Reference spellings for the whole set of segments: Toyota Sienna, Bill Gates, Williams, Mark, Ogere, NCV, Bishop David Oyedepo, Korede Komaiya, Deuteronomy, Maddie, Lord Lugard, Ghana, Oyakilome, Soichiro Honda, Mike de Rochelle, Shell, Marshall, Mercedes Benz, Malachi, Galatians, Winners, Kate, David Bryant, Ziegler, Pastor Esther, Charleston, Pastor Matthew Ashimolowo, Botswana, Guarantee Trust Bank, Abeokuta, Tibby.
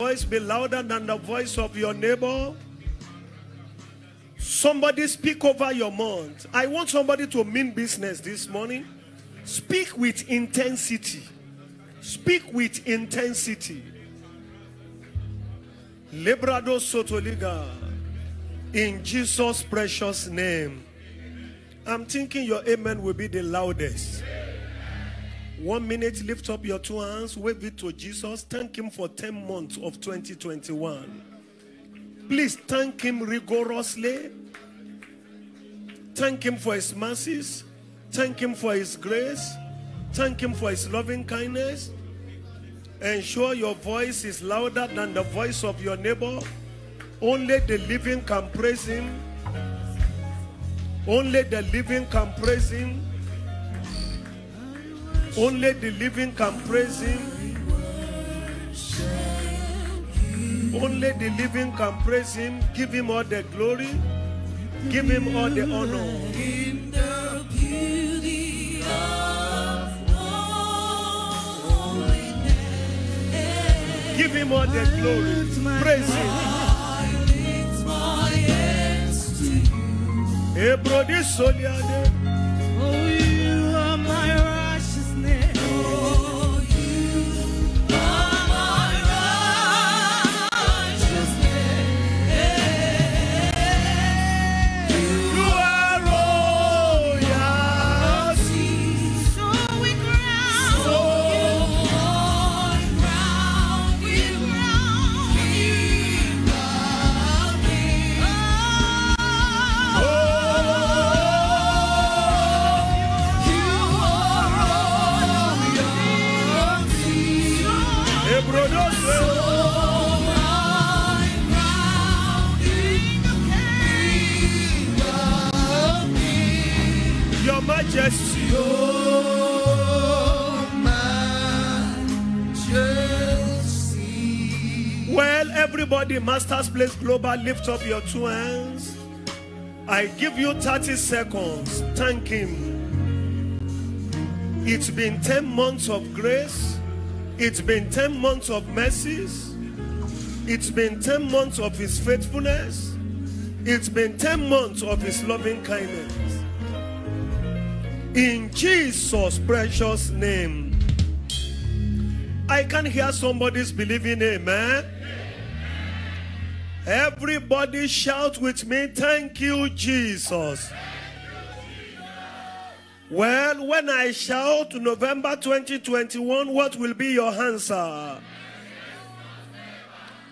voice be louder than the voice of your neighbor. Somebody speak over your month. I want somebody to mean business this morning. Speak with intensity. Speak with intensity. Lebrado Sotoliga. In Jesus' precious name. I'm thinking your amen will be the loudest. 1 minute, lift up your two hands, wave it to Jesus. Thank him for 10 months of 2021. Please thank him rigorously. Thank him for his mercies. Thank him for his grace. Thank him for his loving kindness. Ensure your voice is louder than the voice of your neighbor. Only the living can praise him. Only the living can praise him. Only the living can praise him. Only the living can praise him. Give him all the glory. Give him all the honor. Give him all the glory. Praise him. Oh, you are my righteousness. Oh, you are my righteousness. You are royalty. So we crown you. Majesty, your majesty. Well, everybody, Master's Place Global, lift up your two hands. I give you 30 seconds. Thank him. It's been 10 months of grace. It's been 10 months of mercies. It's been 10 months of his faithfulness. It's been 10 months of his loving kindness. In Jesus' precious name. I can hear somebody's believing, amen. Everybody shout with me, thank you, Jesus. Thank you, Jesus. Well, when I shout November 2021, what will be your answer?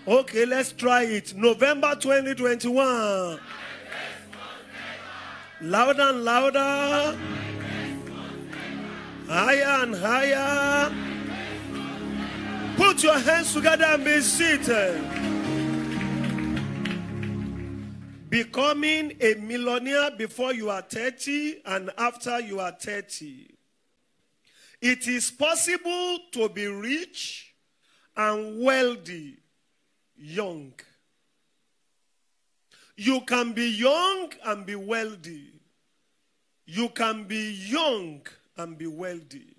Okay, let's try it. November 2021. Louder and louder. Higher and higher. Put your hands together and be seated. Becoming a millionaire before you are 30 and after you are 30. It is possible to be rich and wealthy young. You can be young and be wealthy. You can be young and be wealthy.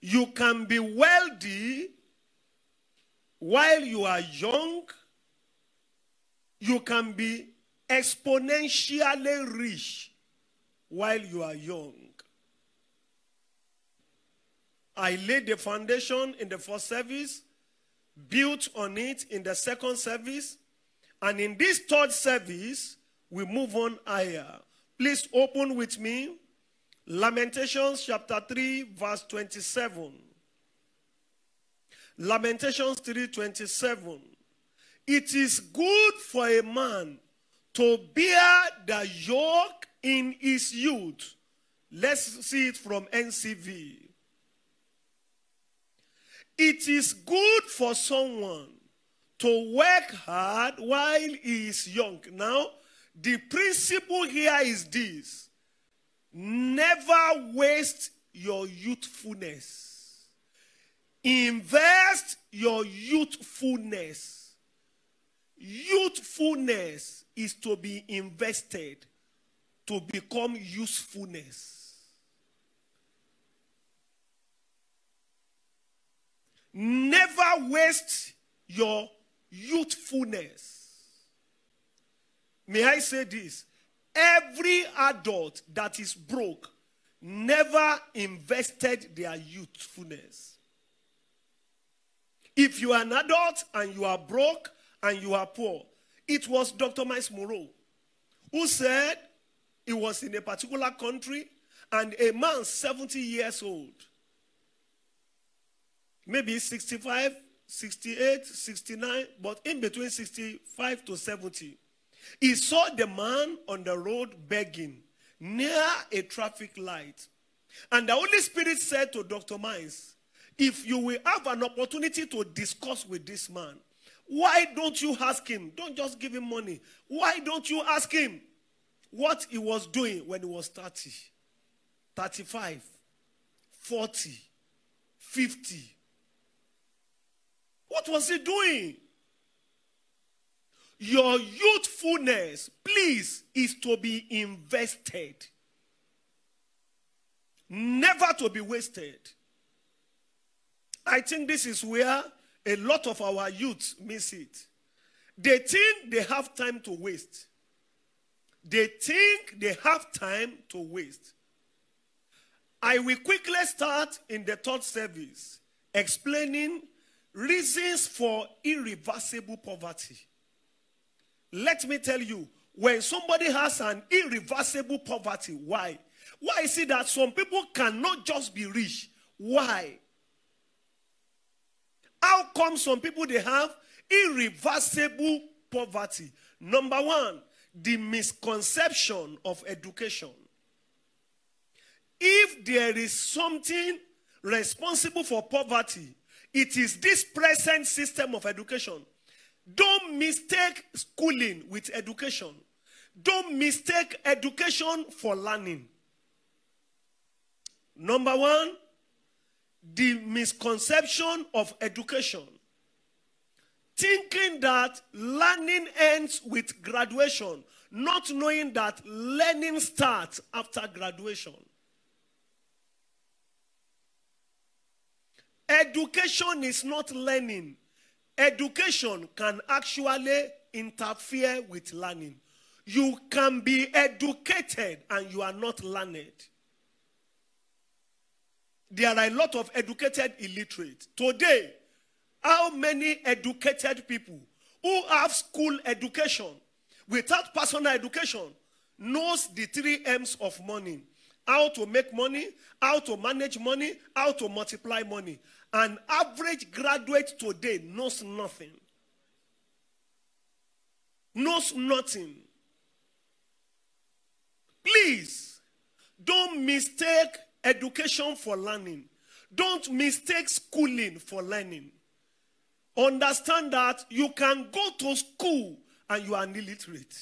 You can be wealthy while you are young. You can be exponentially rich while you are young. I laid the foundation in the first service, built on it in the second service, and in this third service, we move on higher. Please open with me. Lamentations chapter 3 verse 27. Lamentations 3:27. It is good for a man to bear the yoke in his youth. Let's see it from NCV. It is good for someone to work hard while he is young. Now, the principle here is this. Never waste your youthfulness. Invest your youthfulness. Youthfulness is to be invested to become usefulness. Never waste your youthfulness. May I say this? Every adult that is broke never invested their youthfulness. If you are an adult and you are broke and you are poor, it was Dr. Mike Murdock who said he was in a particular country and a man 70 years old, maybe 65, 68, 69, but in between 65 to 70, he saw the man on the road begging near a traffic light. And the Holy Spirit said to Dr. Mines, if you will have an opportunity to discuss with this man, why don't you ask him? Don't just give him money. Why don't you ask him what he was doing when he was 30, 35, 40, 50? What was he doing? Your youthfulness, please, is to be invested, never to be wasted. I think this is where a lot of our youth miss it. They think they have time to waste. They think they have time to waste. I will quickly start in the third service explaining reasons for irreversible poverty. Let me tell you, when somebody has an irreversible poverty, why? Why is it that some people cannot just be rich? Why? How come some people, they have irreversible poverty? Number one, the misconception of education. If there is something responsible for poverty, it is this present system of education. Don't mistake schooling with education. Don't mistake education for learning. Number one, the misconception of education. Thinking that learning ends with graduation, not knowing that learning starts after graduation. Education is not learning. Education can actually interfere with learning. You can be educated and you are not learned. There are a lot of educated illiterates. Today, how many educated people who have school education without personal education knows the 3 M's of money? How to make money, how to manage money, how to multiply money. An average graduate today knows nothing. Knows nothing. Please, don't mistake education for learning. Don't mistake schooling for learning. Understand that you can go to school and you are illiterate.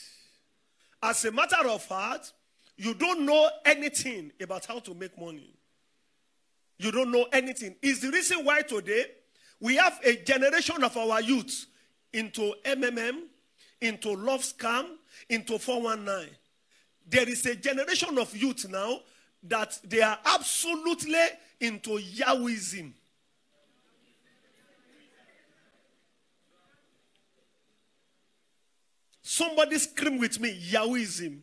As a matter of fact, you don't know anything about how to make money. You don't know anything. It's the reason why today we have a generation of our youth into MMM, into love scam, into 419. There is a generation of youth now that they are absolutely into Yahwism. Somebody scream with me, Yahwism.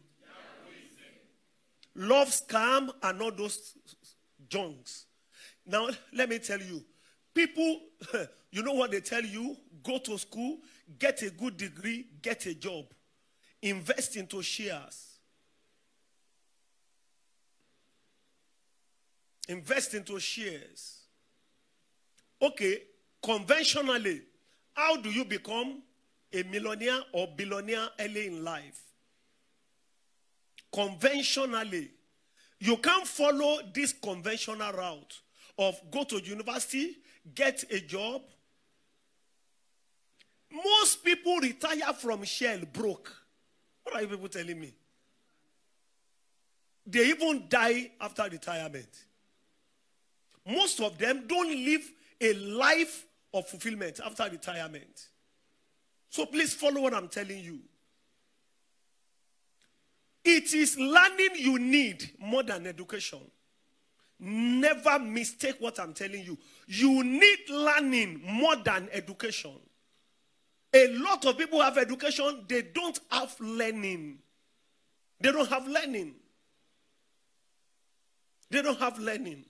Love scam and all those junks. Now, let me tell you, people, you know what they tell you? Go to school, get a good degree, get a job. Invest into shares. Invest into shares. Okay, conventionally, how do you become a millionaire or billionaire early in life? Conventionally, you can't follow this conventional route of go to university, get a job. Most people retire from Shell broke. What are you people telling me? They even die after retirement. Most of them don't live a life of fulfillment after retirement. So please follow what I'm telling you. It is learning you need more than education. Never mistake what I'm telling you. You need learning more than education. A lot of people have education, they don't have learning. They don't have learning. They don't have learning.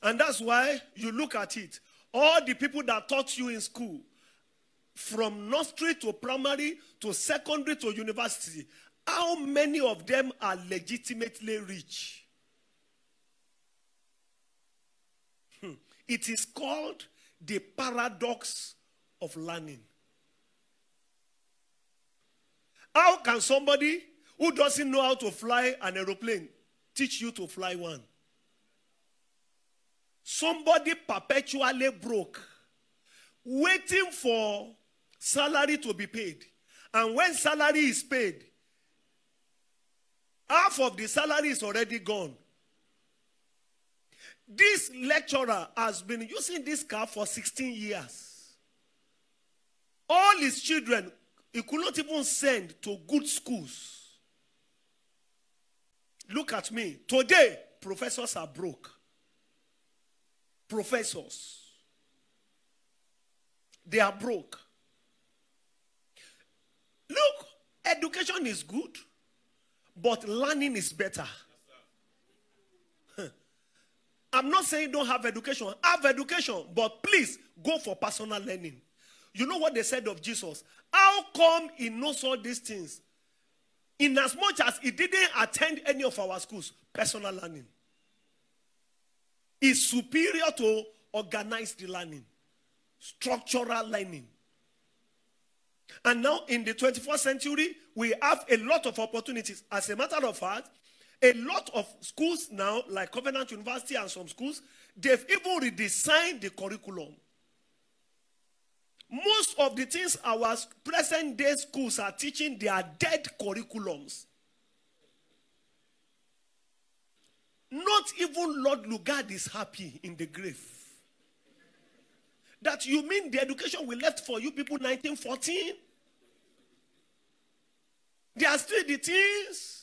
And that's why you look at it. All the people that taught you in school, from nursery to primary to secondary to university, how many of them are legitimately rich? It is called the paradox of learning. How can somebody who doesn't know how to fly an aeroplane teach you to fly one? Somebody perpetually broke, waiting for salary to be paid. And when salary is paid, half of the salary is already gone. This lecturer has been using this car for 16 years. All his children, he could not even send to good schools. Look at me. Today, professors are broke. Professors. They are broke. Look, education is good, but learning is better. I'm not saying don't have education. Have education, but please go for personal learning. You know what they said of Jesus? How come he knows all these things? In as much as he didn't attend any of our schools, personal learning is superior to organized learning, structural learning. And now in the 21st century, we have a lot of opportunities. As a matter of fact, a lot of schools now, like Covenant University and some schools, they've even redesigned the curriculum. Most of the things our present day schools are teaching, they are dead curriculums. Not even Lord Lugard is happy in the grave. That you mean the education we left for you people 1914? They are still the things.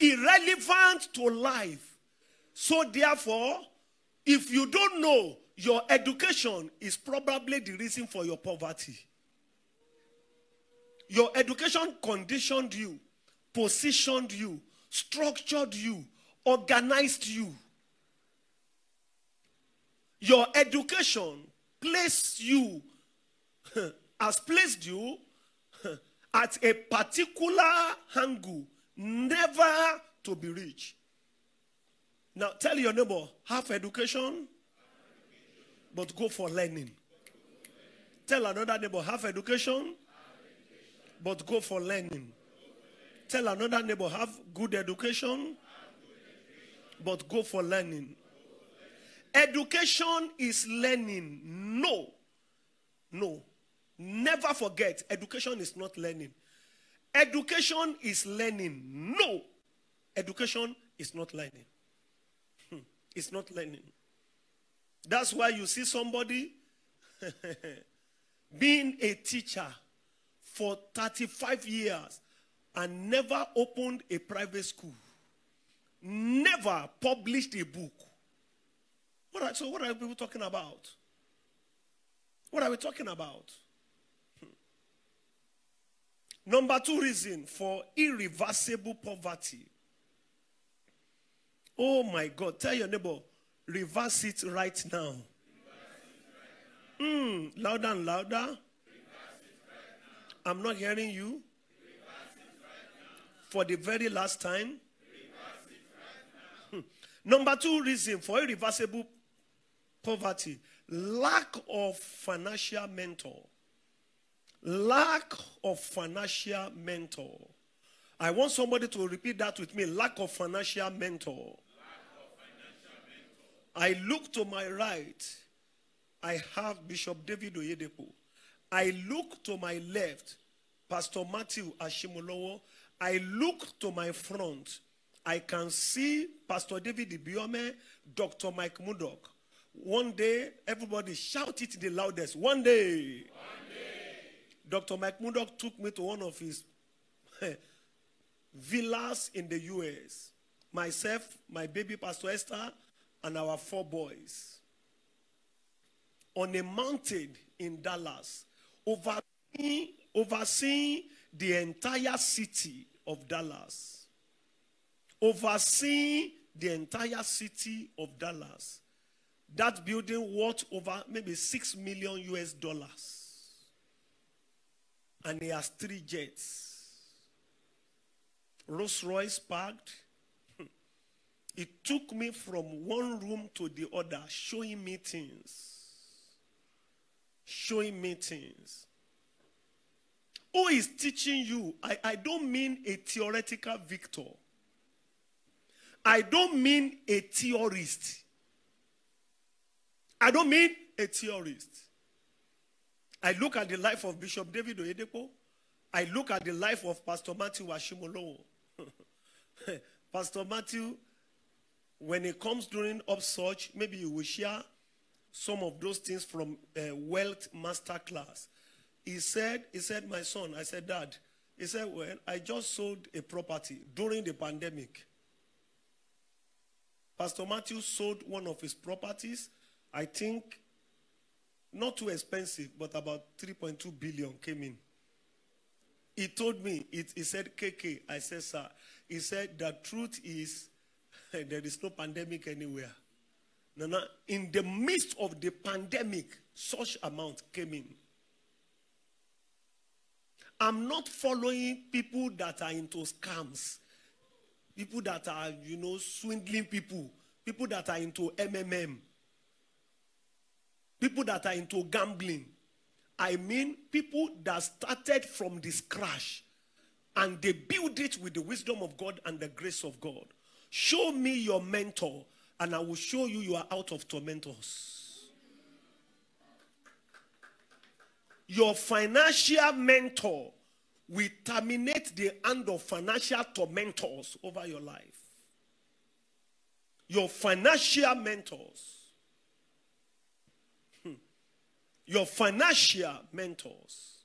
Irrelevant to life. So therefore, if you don't know, your education is probably the reason for your poverty. Your education conditioned you, positioned you, structured you, organized you. Your education has placed you at a particular angle, never to be rich. Now tell your neighbor, have education, but go for learning. Tell another neighbor, have education, but go for learning. Tell another neighbor, have good education, but go for learning. Education is learning. No. Never forget, education is not learning. Education is learning. No, education is not learning. It's not learning. That's why you see somebody being a teacher for 35 years and never opened a private school, never published a book. So what are people talking about? What are we talking about? Number two reason for irreversible poverty. Oh my God. Tell your neighbor, reverse it right now. Louder and louder. Reverse it right now. I'm not hearing you. Reverse it right now. For the very last time. Reverse it right now. Number two reason for irreversible poverty. Lack of financial mentor. Lack of financial mentor. I want somebody to repeat that with me. Lack of financial mentor. I look to my right. I have Bishop David Oyedepo. I look to my left. Pastor Matthew Ashimolowo. I look to my front. I can see Pastor David Ibiyeomie, Dr. Mike Murdock. One day, everybody shout it the loudest. One day. One day. Dr. Mike Murdock took me to one of his villas in the U.S. Myself, my baby Pastor Esther, and our 4 boys. on a mountain in Dallas, overseeing the entire city of Dallas. Overseeing the entire city of Dallas. That building worth over maybe $6 million. And he has 3 jets. Rolls Royce parked. It took me from one room to the other, showing me things. Showing me things. Who is teaching you? I don't mean a theoretical victor. I don't mean a theorist. I don't mean a theorist. I look at the life of Bishop David Oyedepo. I look at the life of Pastor Matthew Ashimolowo. Pastor Matthew, when it comes during upsurge, maybe you will share some of those things from a wealth masterclass. He said, my son, I said, Dad. He said, well, I just sold a property during the pandemic. Pastor Matthew sold one of his properties, I think, not too expensive, but about 3.2 billion came in. He told me, he said, KK, I said, sir. He said, the truth is, there is no pandemic anywhere. No. In the midst of the pandemic, such amount came in. I'm not following people that are into scams. People that are, you know, swindling people. People that are into MMM. People that are into gambling. I mean people that started from this crash and they build it with the wisdom of God and the grace of God. Show me your mentor and I will show you you are out of tormentors. Your financial mentor will terminate the hand of financial tormentors over your life. Your financial mentors. Your financial mentors.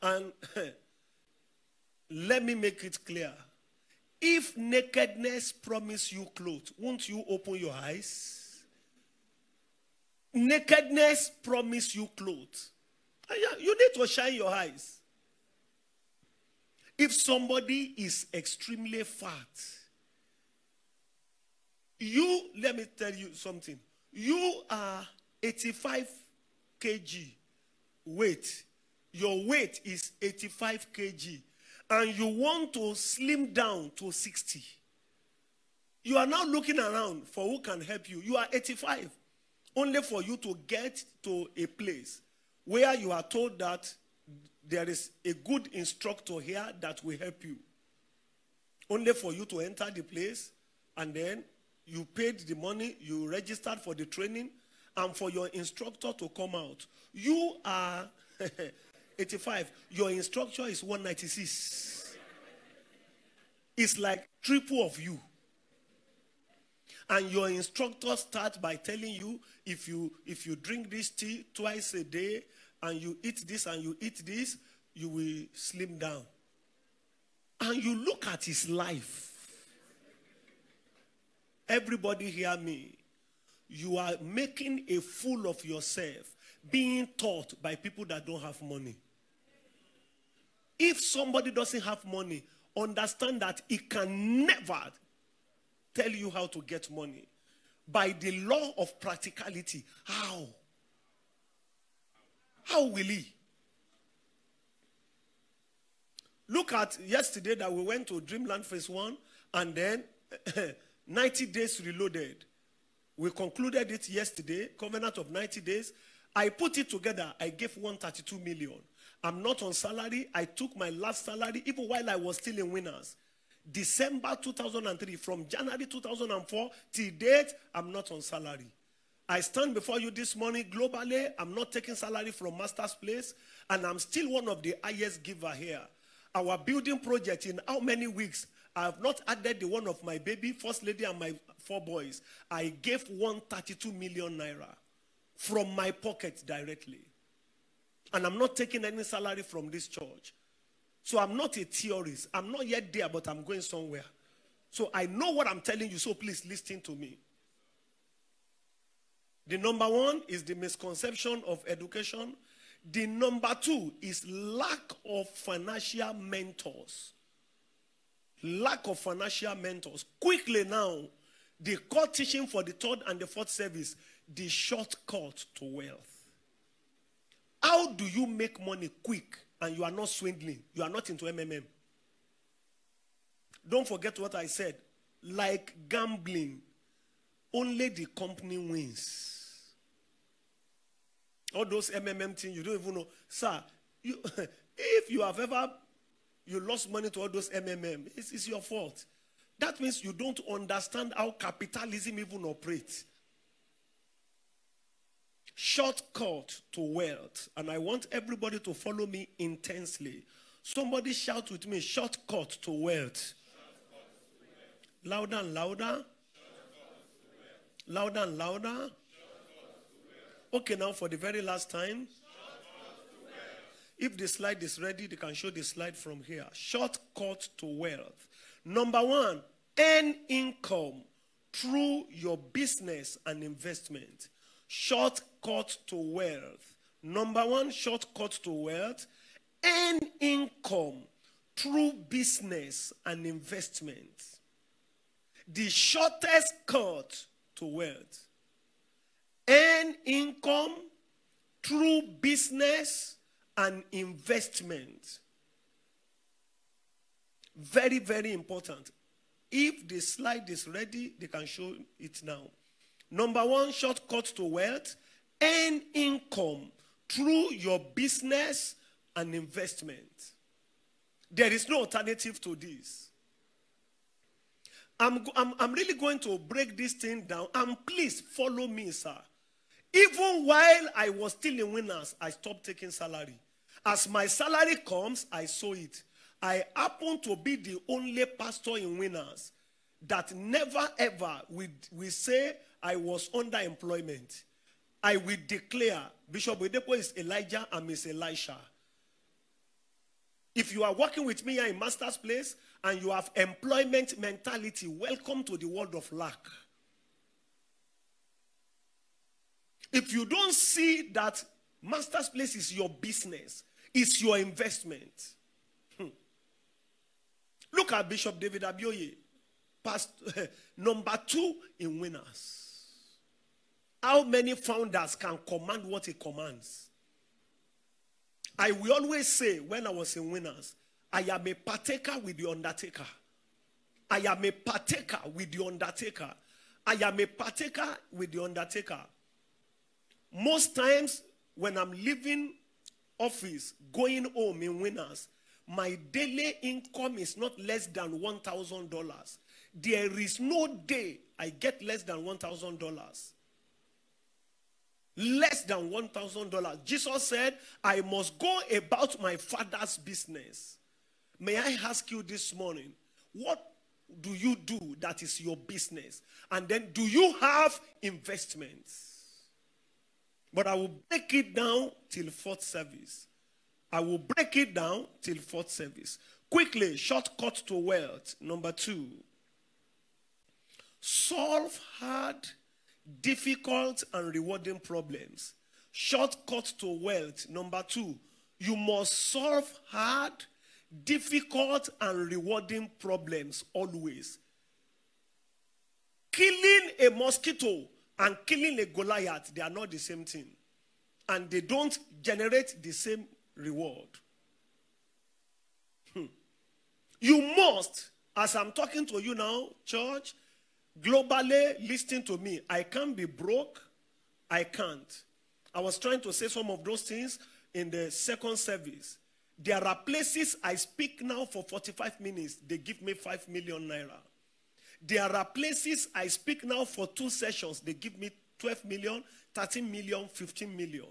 And let me make it clear. If nakedness promises you clothes, won't you open your eyes? Nakedness promises you clothes. You need to shine your eyes. If somebody is extremely fat, you, let me tell you something. You are 85 kg weight. Your weight is 85 kg, and you want to slim down to 60. You are now looking around for who can help you. You are 85, only for you to get to a place where you are told that there is a good instructor here that will help you, only for you to enter the place, and then you paid the money, you registered for the training, and for your instructor to come out. You are 85. Your instructor is 196. It's like triple of you. And your instructor starts by telling you, if you drink this tea twice a day, and you eat this and you eat this, you will slim down. And you look at his life. Everybody hear me. You are making a fool of yourself, being taught by people that don't have money. If somebody doesn't have money, understand that he can never tell you how to get money. By the law of practicality, how? How will he? Look at yesterday that we went to Dreamland Phase 1 and then 90 days reloaded. We concluded it yesterday, covenant of 90 days. I put it together. I gave 132 million. I'm not on salary. I took my last salary even while I was still in Winners. December 2003, from January 2004 till date, I'm not on salary. I stand before you this morning globally. I'm not taking salary from Master's Place, and I'm still one of the highest giver here. Our building project, in how many weeks? I have not added the one of my baby, first lady, and my 4 boys. I gave 132 million naira from my pocket directly. And I'm not taking any salary from this church. So I'm not a theorist. I'm not yet there, but I'm going somewhere. So I know what I'm telling you, so please listen to me. The number one is the misconception of education. The number two is lack of financial mentors. Lack of financial mentors. Quickly now, the core teaching for the third and the fourth service, the shortcut to wealth. How do you make money quick and you are not swindling? You are not into MMM. Don't forget what I said. Like gambling, only the company wins. All those MMM things, you don't even know. Sir, if you have ever lost money to all those MMM, it's your fault. That means you don't understand how capitalism even operates. Shortcut to wealth. And I want everybody to follow me intensely. Somebody shout with me, shortcut to wealth. Louder and louder. Louder and louder. Okay, now for the very last time. If the slide is ready, they can show the slide from here. Shortcut to wealth. Number one, earn income through your business and investment. Shortcut to wealth. Number one, shortcut to wealth. Earn income through business and investment. The shortest cut to wealth. Earn income through business and investment. Very, very important. If the slide is ready, they can show it now. Number one, shortcut to wealth. Earn income through your business and investment. There is no alternative to this. I'm really going to break this thing down. And please follow me, sir. Even while I was still in Winners, I stopped taking salary. As my salary comes, I sow it. I happen to be the only pastor in Winners that never ever we say I was under employment. I will declare, Bishop Oyedepo is Elijah and Miss Elisha. If you are working with me here in Master's Place and you have employment mentality, welcome to the world of lack. If you don't see that Master's Place is your business, it's your investment. Look at Bishop David Ibiyeomie, number two in Winners. How many founders can command what he commands? I will always say when I was in Winners, I am a partaker with the undertaker. I am a partaker with the undertaker. I am a partaker with the undertaker. Most times when I'm leaving office, going home in Winners, my daily income is not less than $1,000. There is no day I get less than $1,000. Less than $1,000. Jesus said, I must go about my Father's business. May I ask you this morning, what do you do that is your business? And then do you have investments? But I will break it down till fourth service. I will break it down till fourth service. Quickly, shortcut to wealth. Number two, solve hard, difficult and rewarding problems. Shortcut to wealth. Number two, you must solve hard, difficult and rewarding problems always. Killing a mosquito and killing a Goliath, they are not the same thing. And they don't generate the same reward. You must, as I'm talking to you now, church, globally, listen to me. I can't be broke. I can't. I was trying to say some of those things in the second service. There are places I speak now for 45 minutes. They give me 5 million naira. There are places I speak now for 2 sessions. They give me 12 million, 13 million, 15 million.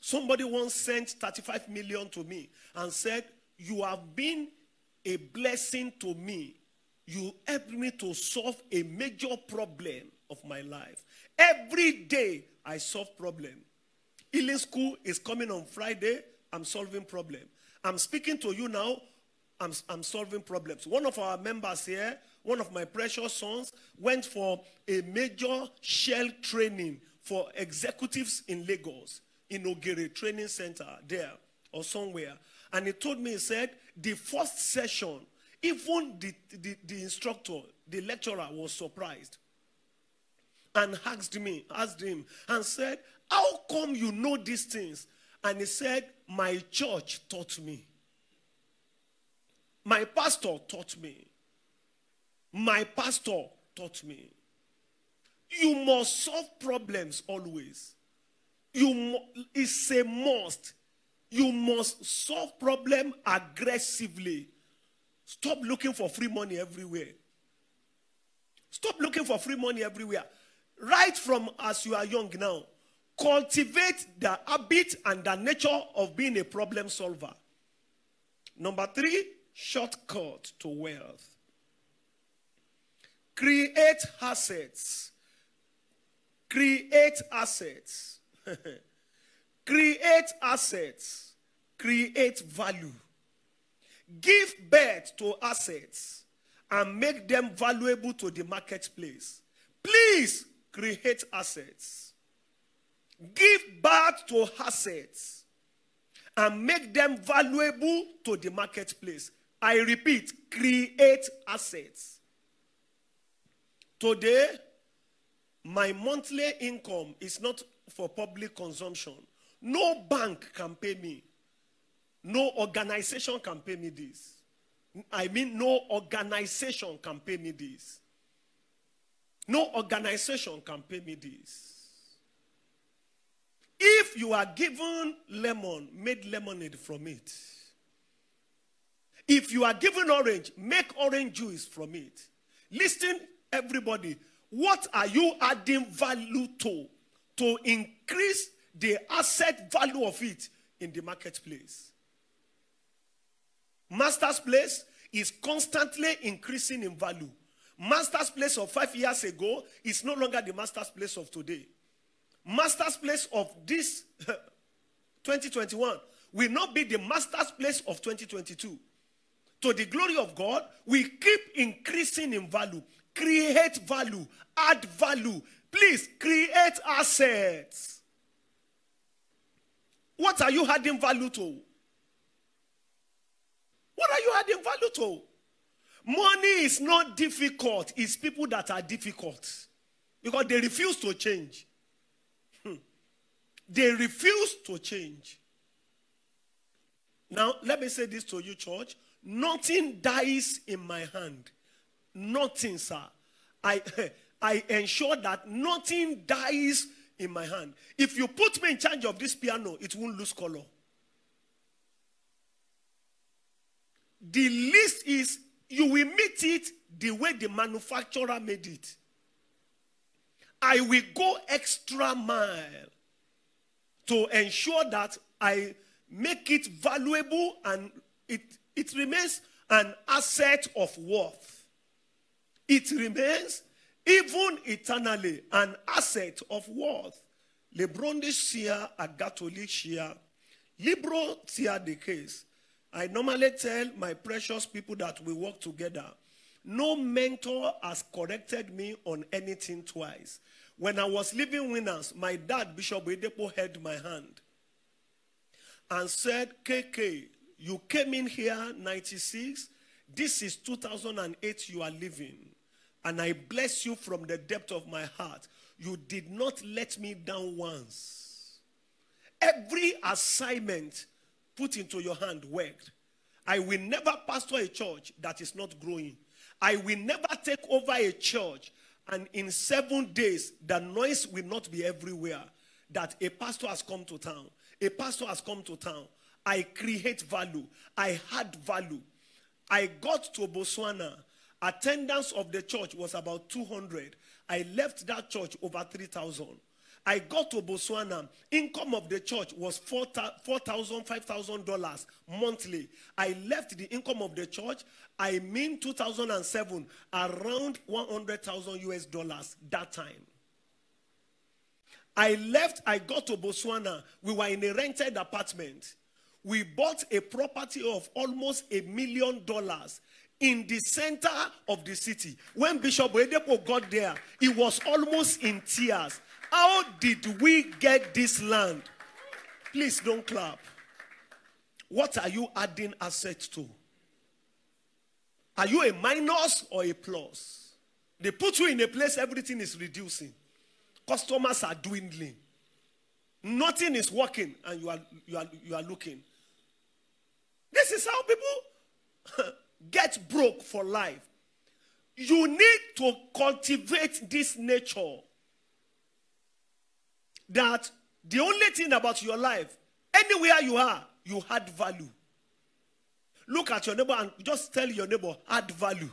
Somebody once sent 35 million to me and said, you have been a blessing to me. You helped me to solve a major problem of my life. Every day I solve problem. Healing school is coming on Friday. I'm solving problem. I'm speaking to you now. I'm solving problems. One of our members here one of my precious sons, went for a major Shell training for executives in Lagos, in Ogere Training Center there or somewhere. And he told me, he said, the first session, even the instructor, the lecturer was surprised and asked him and said, how come you know these things? And he said, my church taught me. My pastor taught me. My pastor taught me. You must solve problems always. It's a must. You must solve problems aggressively. Stop looking for free money everywhere. Stop looking for free money everywhere. Right from as you are young now, cultivate the habit and the nature of being a problem solver. Number 3, shortcut to wealth. Create assets. Create assets. Create assets. Create value. Give birth to assets and make them valuable to the marketplace. Please create assets. Give birth to assets and make them valuable to the marketplace. I repeat, create assets. Today, my monthly income is not for public consumption. No bank can pay me. No organization can pay me this. I mean, no organization can pay me this. No organization can pay me this. If you are given lemon, make lemonade from it. If you are given orange, make orange juice from it. Listen, everybody, what are you adding value to increase the asset value of it in the marketplace? Master's Place is constantly increasing in value. Master's Place of 5 years ago is no longer the Master's Place of today. Master's Place of this 2021 will not be the Master's Place of 2022. To the glory of God, we keep increasing in value. Create value. Add value. Please, create assets. What are you adding value to? What are you adding value to? Money is not difficult. It's people that are difficult. Because they refuse to change. They refuse to change. Now, let me say this to you, church. Nothing dies in my hand. Nothing, sir. I ensure that nothing dies in my hand. If you put me in charge of this piano, it won't lose color. The least is you will meet it the way the manufacturer made it. I will go extra mile to ensure that I make it valuable and it remains an asset of worth. It remains, even eternally, an asset of worth. Lebronde shia agatoli shia. Libro tia the case. I normally tell my precious people that we work together. No mentor has corrected me on anything twice. When I was leaving Winners, my dad, Bishop Oyedepo, held my hand and said, KK, you came in here 96. This is 2008 you are leaving. And I bless you from the depth of my heart. You did not let me down once. Every assignment put into your hand worked. I will never pastor a church that is not growing. I will never take over a church and in 7 days, the noise will not be everywhere that a pastor has come to town. A pastor has come to town. I create value. I add value. I got to Botswana. Attendance of the church was about 200. I left that church over 3,000. I got to Botswana. Income of the church was $4,000, $5,000 monthly. I left the income of the church, I mean 2007, around $100,000 that time. I left, I got to Botswana. We were in a rented apartment. We bought a property of almost $1 million in the center of the city. When Bishop Oyedepo got there, he was almost in tears. How did we get this land? Please don't clap. What are you adding assets to? Are you a minus or a plus? They put you in a place, everything is reducing. Customers are dwindling. Nothing is working, and you are looking. This is how people get broke for life. You need to cultivate this nature that the only thing about your life, anywhere you are, you add value. Look at your neighbor and just tell your neighbor, add value.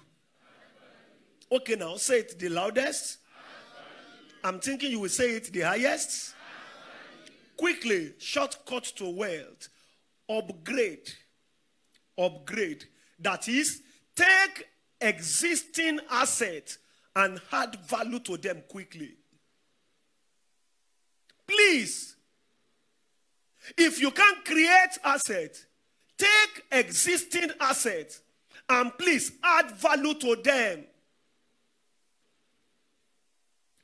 Okay, now say it the loudest. I'm thinking you will say it the highest. Quickly, shortcut to wealth. Upgrade. Upgrade. That is, take existing assets and add value to them quickly. Please, if you can't create assets, take existing assets and please add value to them.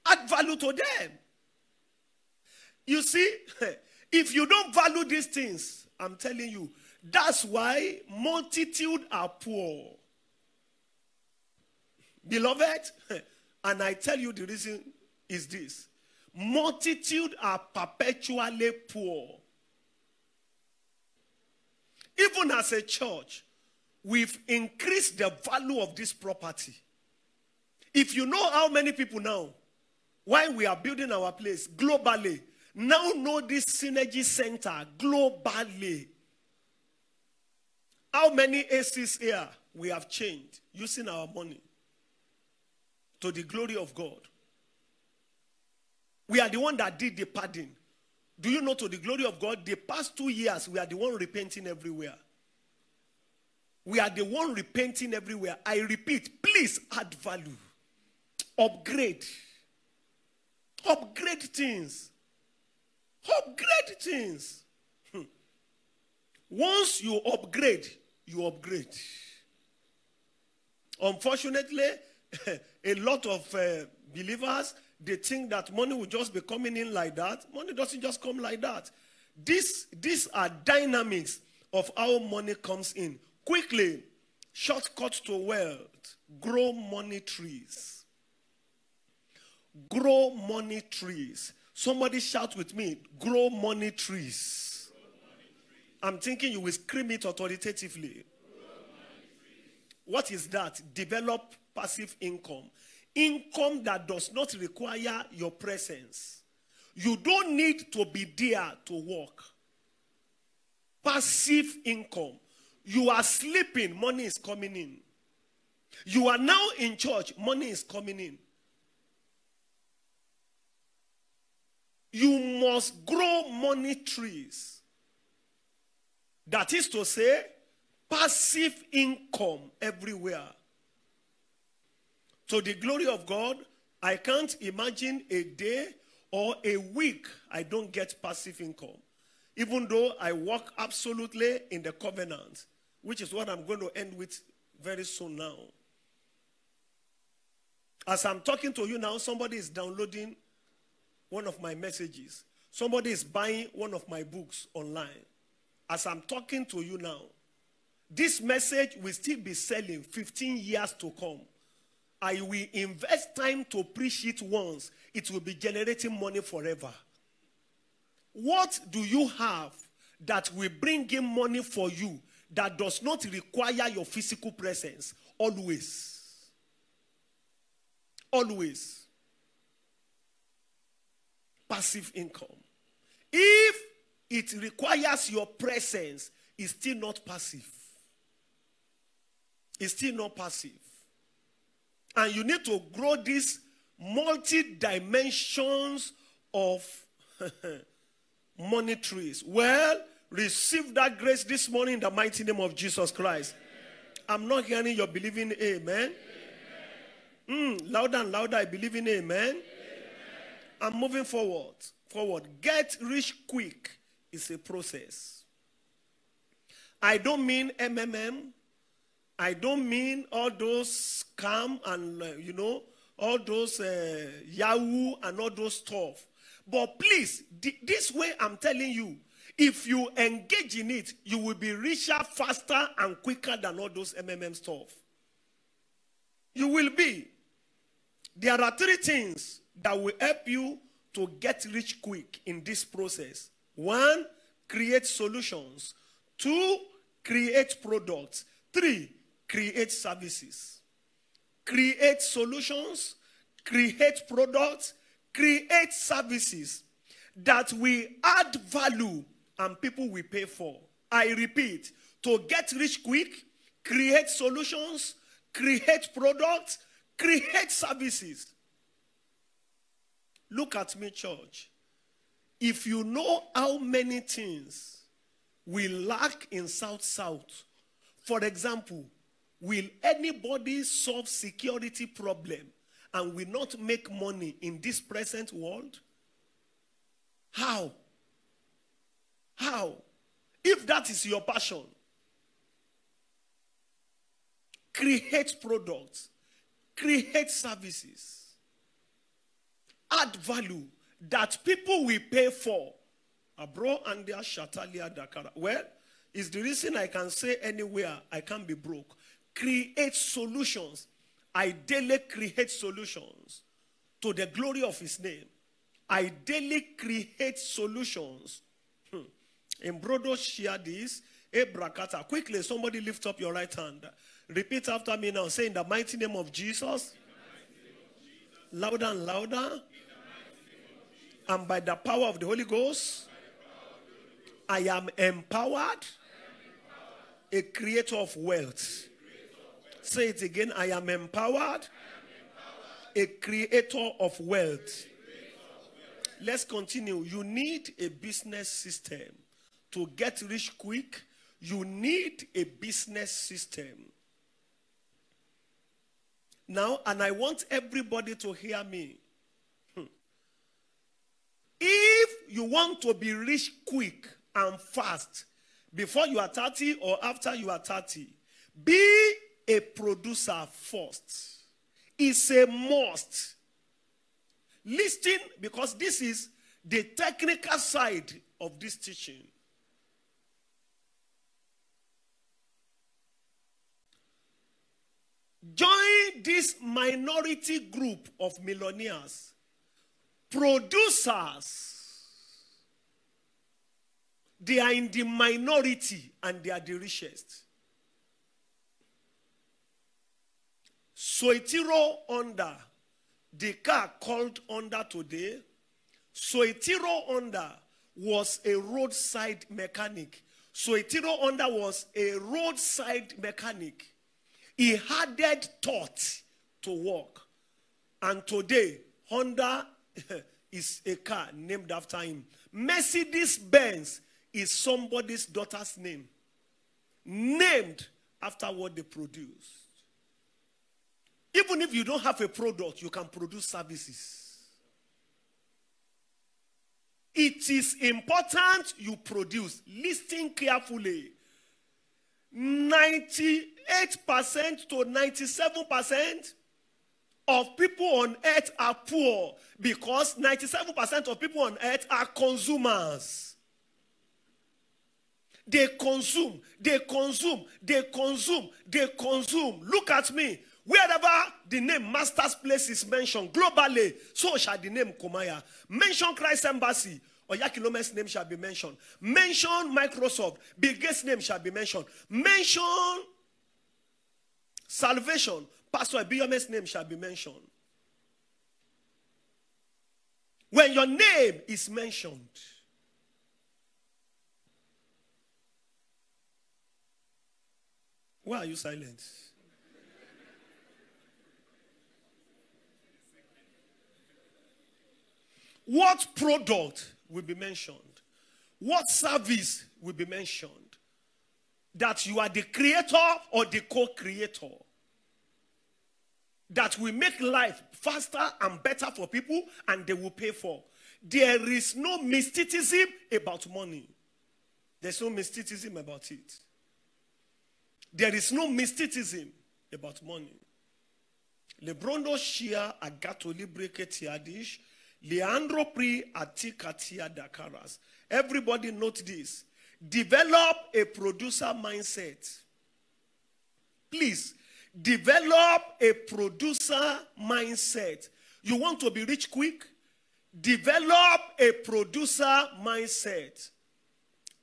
Add value to them. You see, if you don't value these things, I'm telling you, that's why multitude are poor. Beloved, and I tell you the reason is this. Multitude are perpetually poor. Even as a church, we've increased the value of this property. If you know how many people now, while we are building our place globally, now know this synergy center globally. How many ACs here we have changed using our money to the glory of God? We are the one that did the padding. Do you know, to the glory of God, the past 2 years, we are the one repenting everywhere. We are the one repenting everywhere. I repeat, please add value. Upgrade. Upgrade things. Upgrade things. Once you upgrade, you upgrade. Unfortunately, a lot of believers, they think that money will just be coming in like that. Money doesn't just come like that. These are dynamics of how money comes in. Quickly, shortcut to wealth. Grow money trees. Grow money trees. Somebody shout with me, grow money trees. Grow money trees. I'm thinking you will scream it authoritatively. What is that? Develop passive income. Income that does not require your presence. You don't need to be there to work. Passive income. You are sleeping, money is coming in. You are now in church, money is coming in. You must grow money trees. That is to say, passive income everywhere. To the glory of God, I can't imagine a day or a week I don't get passive income. Even though I walk absolutely in the covenant, which is what I'm going to end with very soon now. As I'm talking to you now, somebody is downloading one of my messages. Somebody is buying one of my books online. As I'm talking to you now, this message will still be selling 15 years to come. I will invest time to preach it once. It will be generating money forever. What do you have that will bring in money for you that does not require your physical presence? Always. Always. Passive income. If it requires your presence, it's still not passive. It's still not passive. And you need to grow these multi-dimensions of money trees. Well, receive that grace this morning in the mighty name of Jesus Christ. Amen. I'm not hearing your believing amen. Amen. Louder and louder, I believe in amen. Amen. I'm moving forward. Get rich quick is a process. I don't mean MMM. I don't mean all those scam and, you know, all those Yahoo and all those stuff. But please, this way I'm telling you, if you engage in it, you will be richer, faster, and quicker than all those MMM stuff. You will be. There are three things that will help you to get rich quick in this process. One, create solutions. Two, create products. Three, create services. Create solutions, create products, create services that will add value and people will pay for. I repeat, to get rich quick, create solutions, create products, create services. Look at me, church. If you know how many things we lack in South-South, for example, will anybody solve security problem and will not make money in this present world? How? How? If that is your passion, create products, create services, add value that people will pay for. Abro and their shatalia dakara. Well, it's the reason I can say anywhere I can't be broke. Create solutions. I daily create solutions to the glory of his name. I daily create solutions. Embrodo share this. Ebrakata. Quickly, somebody lift up your right hand. Repeat after me now. Say, in the mighty name of Jesus. Louder and louder. And by the power of the Holy Ghost, I am empowered, a creator of wealth. Say it again. I am empowered, a creator of wealth. Let's continue. You need a business system. To get rich quick, you need a business system. Now, and I want everybody to hear me. If you want to be rich quick and fast, before you are 30 or after you are 30, be a producer first. It's a must. Listen, because this is the technical side of this teaching. Join this minority group of millionaires, producers. They are in the minority and they are the richest. Soichiro Honda, the car called Honda today. Soichiro Honda was a roadside mechanic. Soichiro Honda was a roadside mechanic. He had that thought to work. And today, Honda is a car named after him. Mercedes Benz is somebody's daughter's name, named after what they produce. Even if you don't have a product, you can produce services. It is important you produce. Listen carefully. 98% to 97% of people on earth are poor because 97% of people on earth are consumers. They consume, they consume, they consume, they consume. Look at me. Wherever the name Master's Place is mentioned globally, so shall the name Komaya. Mention Christ's Embassy, Oyakilome's name shall be mentioned. Mention Microsoft, Bill Gates' name shall be mentioned. Mention Salvation, Pastor Ibiyeomie's name shall be mentioned. When your name is mentioned, why are you silent? What product will be mentioned? What service will be mentioned? That you are the creator or the co-creator. That will make life faster and better for people and they will pay for. There is no mysticism about money. There's no mysticism about it. There is no mysticism about money. Lebrondo shia agato libreke tiadish, Leandro pri atikatia dakaras. Everybody note this. Develop a producer mindset. Please, develop a producer mindset. You want to be rich quick? Develop a producer mindset.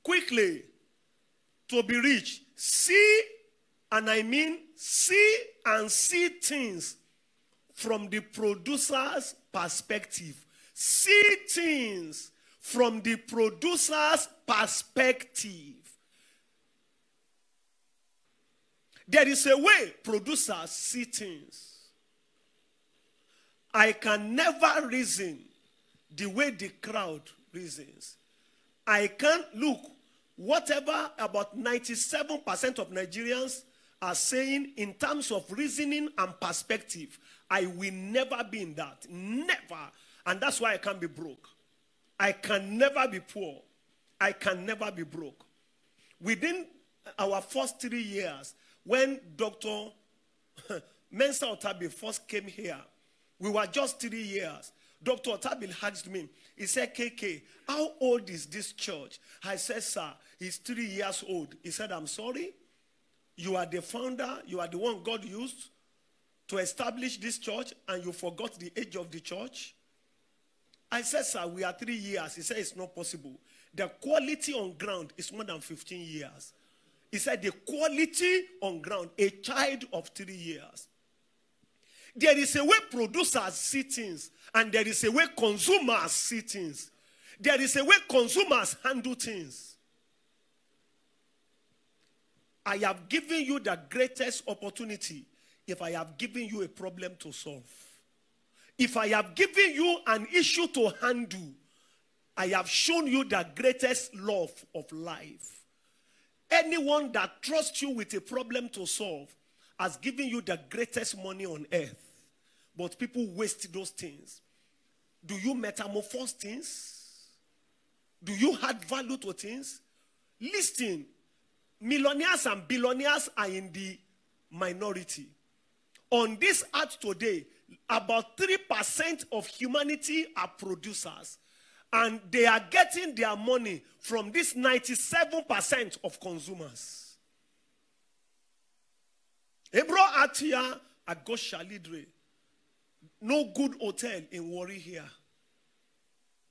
Quickly, to be rich. See, and I mean see things from the producer's perspective. See things from the producer's perspective. There is a way producers see things. I can never reason the way the crowd reasons. I can't look whatever about 97% of Nigerians are saying in terms of reasoning and perspective. I will never be in that. Never. And that's why I can't be broke. I can never be poor. I can never be broke. Within our first 3 years, when Dr. Mensah Otabil first came here, we were just 3 years. Dr. Otabil asked me, he said, KK, how old is this church? I said, sir, it's 3 years old. He said, I'm sorry? You are the founder. You are the one God used to establish this church, and you forgot the age of the church? I said, sir, we are 3 years. He said, it's not possible. The quality on ground is more than 15 years. He said, the quality on ground, a child of 3 years. There is a way producers see things, and there is a way consumers see things. There is a way consumers handle things. I have given you the greatest opportunity if I have given you a problem to solve. If I have given you an issue to handle, I have shown you the greatest love of life. Anyone that trusts you with a problem to solve has given you the greatest money on earth. But people waste those things. Do you metamorphose things? Do you add value to things? Listen, millionaires and billionaires are in the minority. On this earth today, about 3% of humanity are producers. And they are getting their money from this 97% of consumers. Ebro Atia Agoshalidre. No good hotel in Warri here.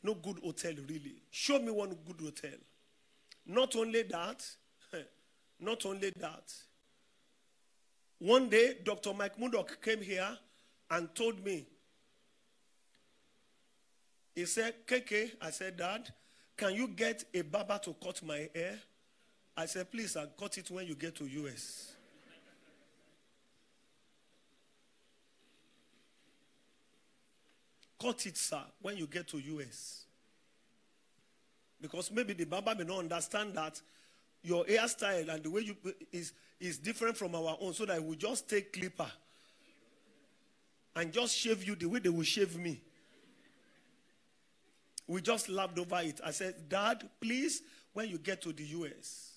No good hotel, really. Show me one good hotel. Not only that, not only that. One day, Dr. Mike Murdock came here and told me, he said, KK, I said, Dad, can you get a barber to cut my hair? I said, please, I'll cut it when you get to US. Cut it, sir, when you get to US. Because maybe the barber may not understand that your hairstyle and the way you is different from our own, so that we just take clipper and just shave you the way they will shave me. We just laughed over it. I said, Dad, please, when you get to the U.S.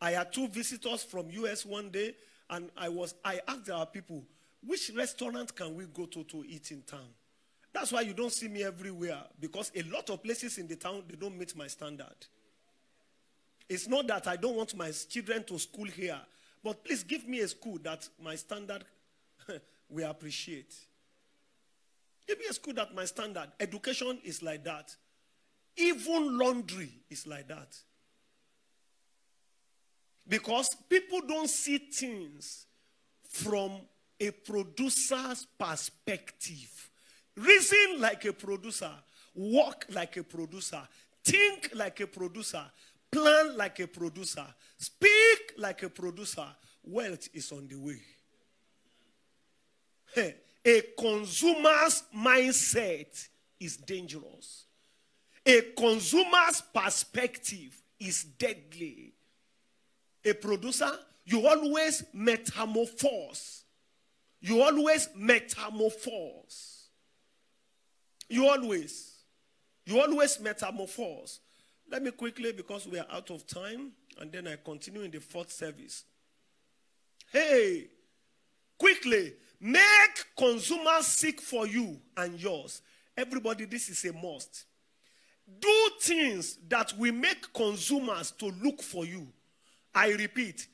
I had 2 visitors from U.S. one day, and I asked our people, which restaurant can we go to eat in town? That's why you don't see me everywhere, because a lot of places in the town, they don't meet my standard. It's not that I don't want my children to school here, but please give me a school that my standard will appreciate. Give me a school that my standard. Education is like that. Even laundry is like that. Because people don't see things from a producer's perspective. Reason like a producer. Walk like a producer. Think like a producer. Plan like a producer. Speak like a producer. Wealth is on the way. Hey. A consumer's mindset is dangerous. A consumer's perspective is deadly. A producer, you always metamorphose. You always metamorphose. You always metamorphose. Let me quickly, because we are out of time, and then I continue in the 4th service. Hey, quickly, make consumers seek for you and yours. Everybody, this is a must. Do things that will make consumers to look for you. I repeat,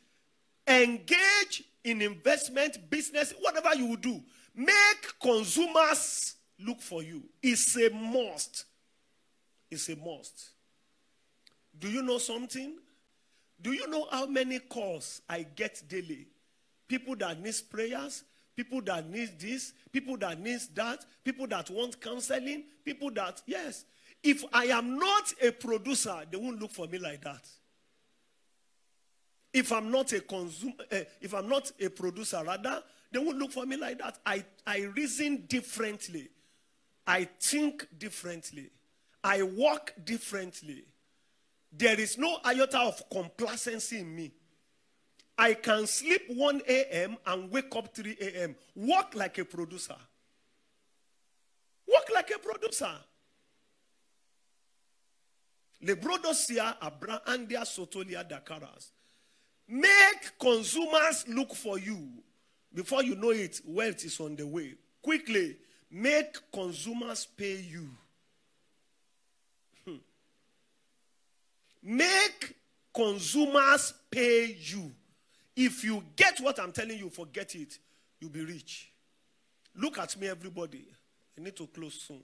engage in investment, business, whatever you do. Make consumers look for you. It's a must. It's a must. Do you know something? Do you know how many calls I get daily? People that need prayers, people that need this, people that need that, people that want counseling, people that, yes. If I am not a producer, they won't look for me like that. If I'm not a consumer, if I'm not a producer, rather, they won't look for me like that. I reason differently. I think differently. I walk differently. There is no iota of complacency in me. I can sleep 1 a.m. and wake up 3 a.m. Walk like a producer. Walk like a producer. Lebrodosia Abra and their Sotolia Dakaras. Make consumers look for you. Before you know it, wealth is on the way. Quickly, make consumers pay you. Make consumers pay you. If you get what I'm telling you, forget it. You'll be rich. Look at me, everybody. I need to close soon.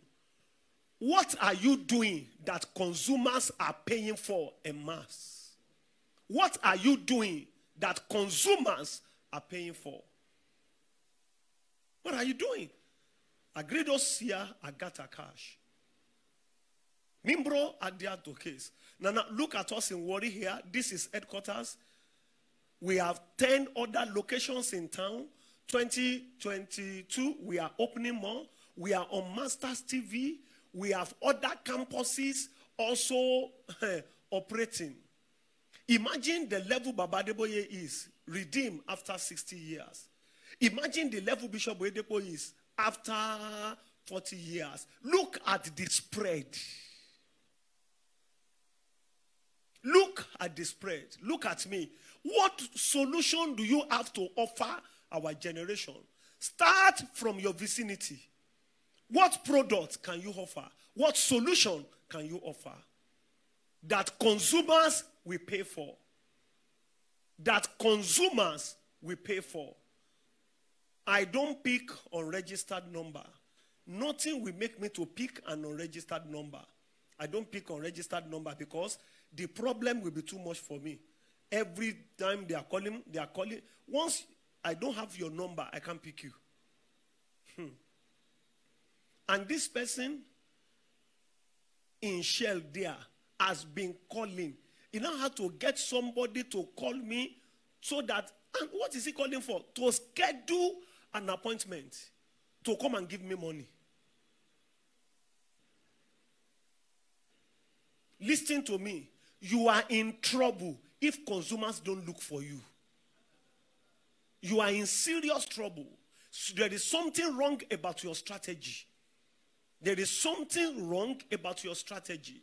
What are you doing that consumers are paying for en masse? What are you doing that consumers are paying for? What are you doing? Agredosia agata cash. Mimbro adiato case. Now, look at us in Warri here. This is headquarters. We have 10 other locations in town. 2022, we are opening more. We are on Master's TV. We have other campuses also operating. Imagine the level Baba Adeboye is, redeemed after 60 years. Imagine the level Bishop Oyedepo is after 40 years. Look at the spread. Look at the spread. Look at me. What solution do you have to offer our generation? Start from your vicinity. What product can you offer? What solution can you offer that consumers will pay for? That consumers will pay for. I don't pick unregistered number. Nothing will make me to pick an unregistered number. I don't pick unregistered number because the problem will be too much for me. Every time they are calling, Once I don't have your number, I can't pick you. And this person in Shell there has been calling. You know how to get somebody to call me so that, and what is he calling for? To schedule an appointment to come and give me money. Listen to me. You are in trouble if consumers don't look for you. You are in serious trouble. There is something wrong about your strategy. There is something wrong about your strategy.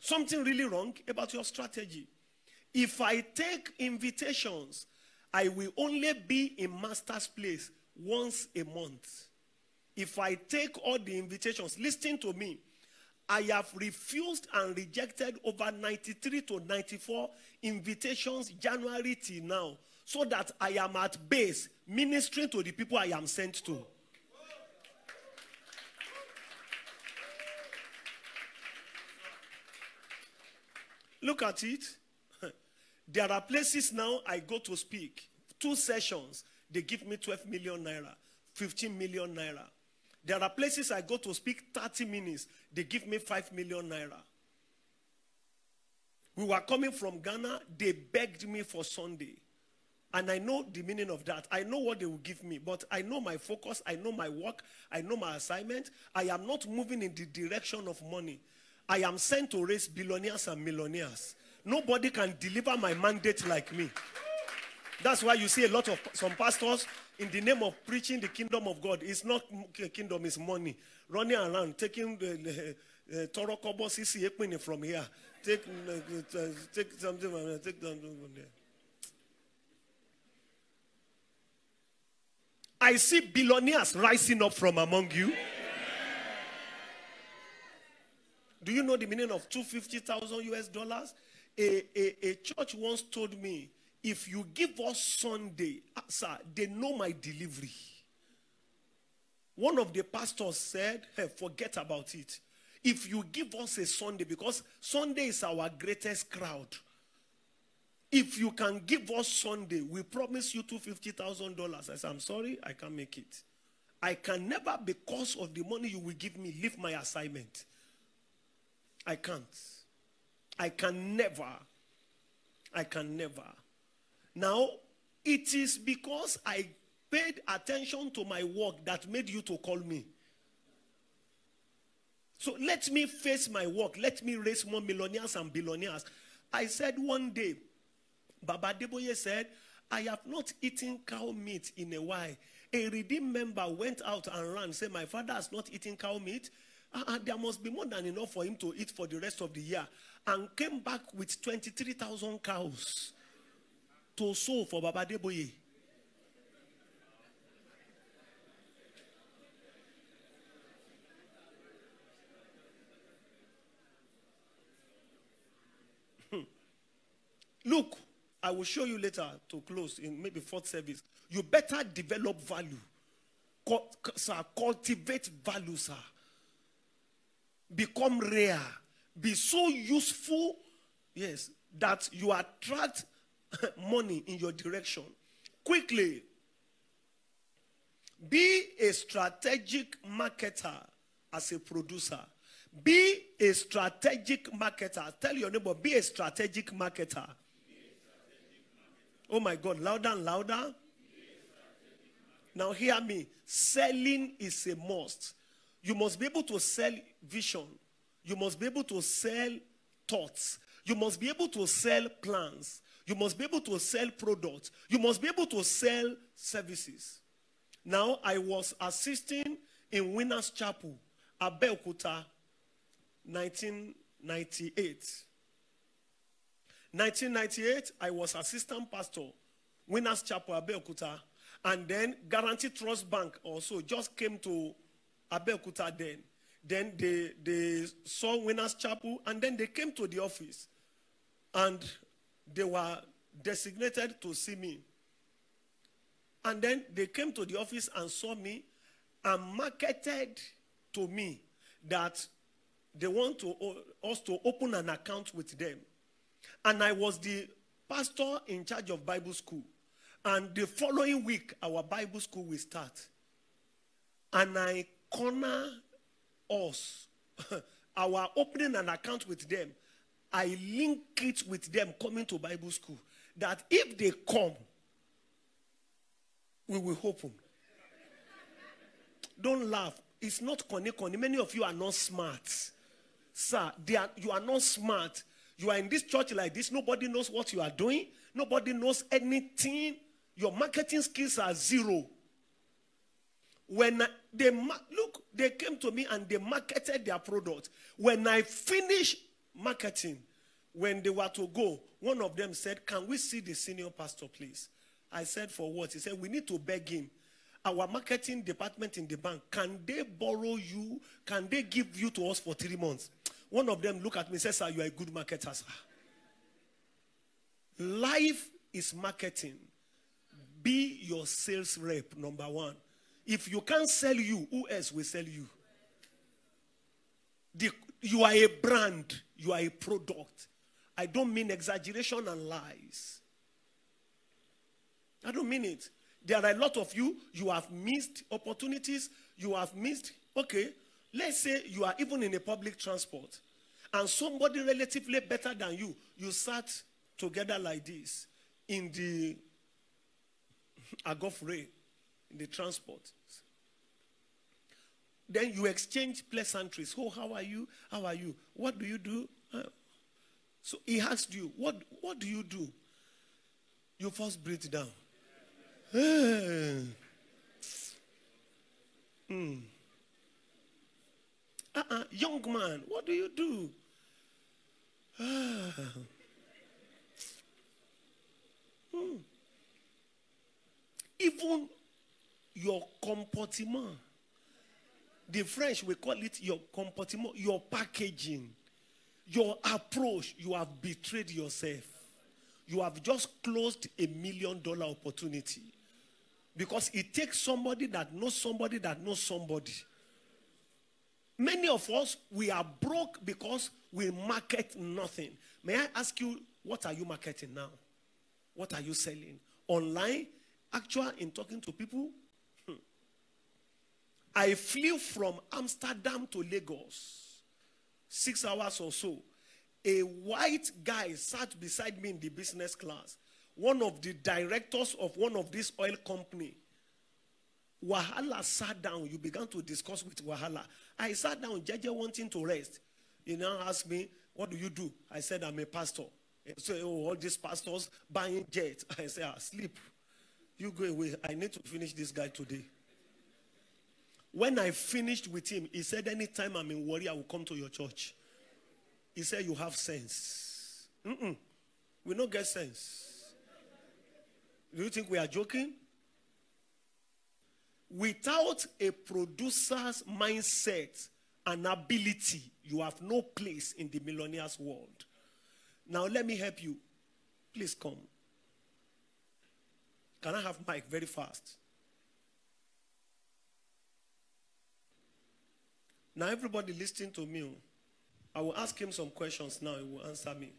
Something really wrong about your strategy. If I take invitations, I will only be in Master's Place once a month. If I take all the invitations, listen to me. I have refused and rejected over 93 to 94 invitations January till now, so that I am at base ministering to the people I am sent to. Look at it. There are places now I go to speak. 2 sessions, they give me 12 million naira, 15 million naira. There are places I go to speak 30 minutes. They give me 5 million naira. We were coming from Ghana. They begged me for Sunday. And I know the meaning of that. I know what they will give me. But I know my focus. I know my work. I know my assignment. I am not moving in the direction of money. I am sent to raise billionaires and millionaires. Nobody can deliver my mandate like me. That's why you see a lot of some pastors in the name of preaching the kingdom of God. It's not kingdom, it's money. Running around, taking Toro Kobo CC from here. Take something from there. I see billionaires rising up from among you. Yeah. Do you know the meaning of $250,000? A church once told me, if you give us Sunday, sir, they know my delivery. One of the pastors said, hey, forget about it. If you give us a Sunday, because Sunday is our greatest crowd. If you can give us Sunday, we promise you $250,000. I said, I'm sorry, I can't make it. I can never, because of the money you will give me, leave my assignment. I can't. I can never. I can never. Now, it is because I paid attention to my work that made you to call me. So let me face my work. Let me raise more millionaires and billionaires. I said one day, Baba Deboye said, I have not eaten cow meat in a while. A Redeemed member went out and ran, said, my father has not eaten cow meat. There must be more than enough for him to eat for the rest of the year. And came back with 23,000 cows to sow for Baba Deboye. Look, I will show you later to close in maybe fourth service. You better develop value. Sir, cultivate value, sir. Become rare. Be so useful, yes, that you attract money in your direction. Quickly, be a strategic marketer as a producer. Be a strategic marketer. Tell your neighbor, be a strategic marketer. Oh my God, louder and louder. Now hear me. Selling is a must. You must be able to sell vision. You must be able to sell thoughts. You must be able to sell plans. You must be able to sell products. You must be able to sell services. Now, I was assisting in Winner's Chapel, Abeokuta, 1998. 1998, I was assistant pastor, Winner's Chapel, Abeokuta, and then Guarantee Trust Bank also just came to Abeokuta then. Then they saw Winner's Chapel, and then they came to the office, and they were designated to see me. And then they came to the office and saw me and marketed to me that they want us to open an account with them. And I was the pastor in charge of Bible school. And the following week, our Bible school will start. And I corner us, our opening an account with them. I link it with them coming to Bible school. That if they come, we will open. Don't laugh. It's not koni-koni. Many of you are not smart. Sir, you are not smart. You are in this church like this. Nobody knows what you are doing. Nobody knows anything. Your marketing skills are zero. When they, look, they came to me and they marketed their product. When I finished marketing, when they were to go, one of them said, can we see the senior pastor, please? I said, for what? He said, we need to beg him. Our marketing department in the bank, can they borrow you? Can they give you to us for 3 months? One of them looked at me and said, sir, you are a good marketer, sir. Life is marketing. Be your sales rep, number one. If you can't sell you, who else will sell you? You are a brand. You are a product. I don't mean exaggeration and lies. I don't mean it. There are a lot of you, you have missed opportunities. You have missed, okay, let's say you are even in a public transport. And somebody relatively better than you, you sat together like this in the Agofre. The transport. Then you exchange pleasantries. Oh, how are you? How are you? What do you do? So he asked you, what do you do? You first breathe down. Young man, what do you do? Even your comportement. The French, we call it your comportement, your packaging, your approach. You have betrayed yourself. You have just closed $1 million opportunity. Because it takes somebody that knows somebody that knows somebody. Many of us, we are broke because we market nothing. May I ask you, what are you marketing now? What are you selling? Online? Actual, in talking to people? I flew from Amsterdam to Lagos. 6 hours or so. A white guy sat beside me in the business class. One of the directors of one of these oil company. Wahala sat down. You began to discuss with Wahala. I sat down, JJ wanting to rest. He now asked me, what do you do? I said, I'm a pastor. So all these pastors buying jets. I said, sleep. You go away. I need to finish this guy today. When I finished with him, he said, anytime I'm in Warri, I will come to your church. He said, you have sense. We don't get sense. Do you think we are joking? Without a producer's mindset and ability, you have no place in the millionaire's world. Now, let me help you. Please come. Can I have mic very fast? Now, everybody listening to me, I will ask him some questions now. He will answer me.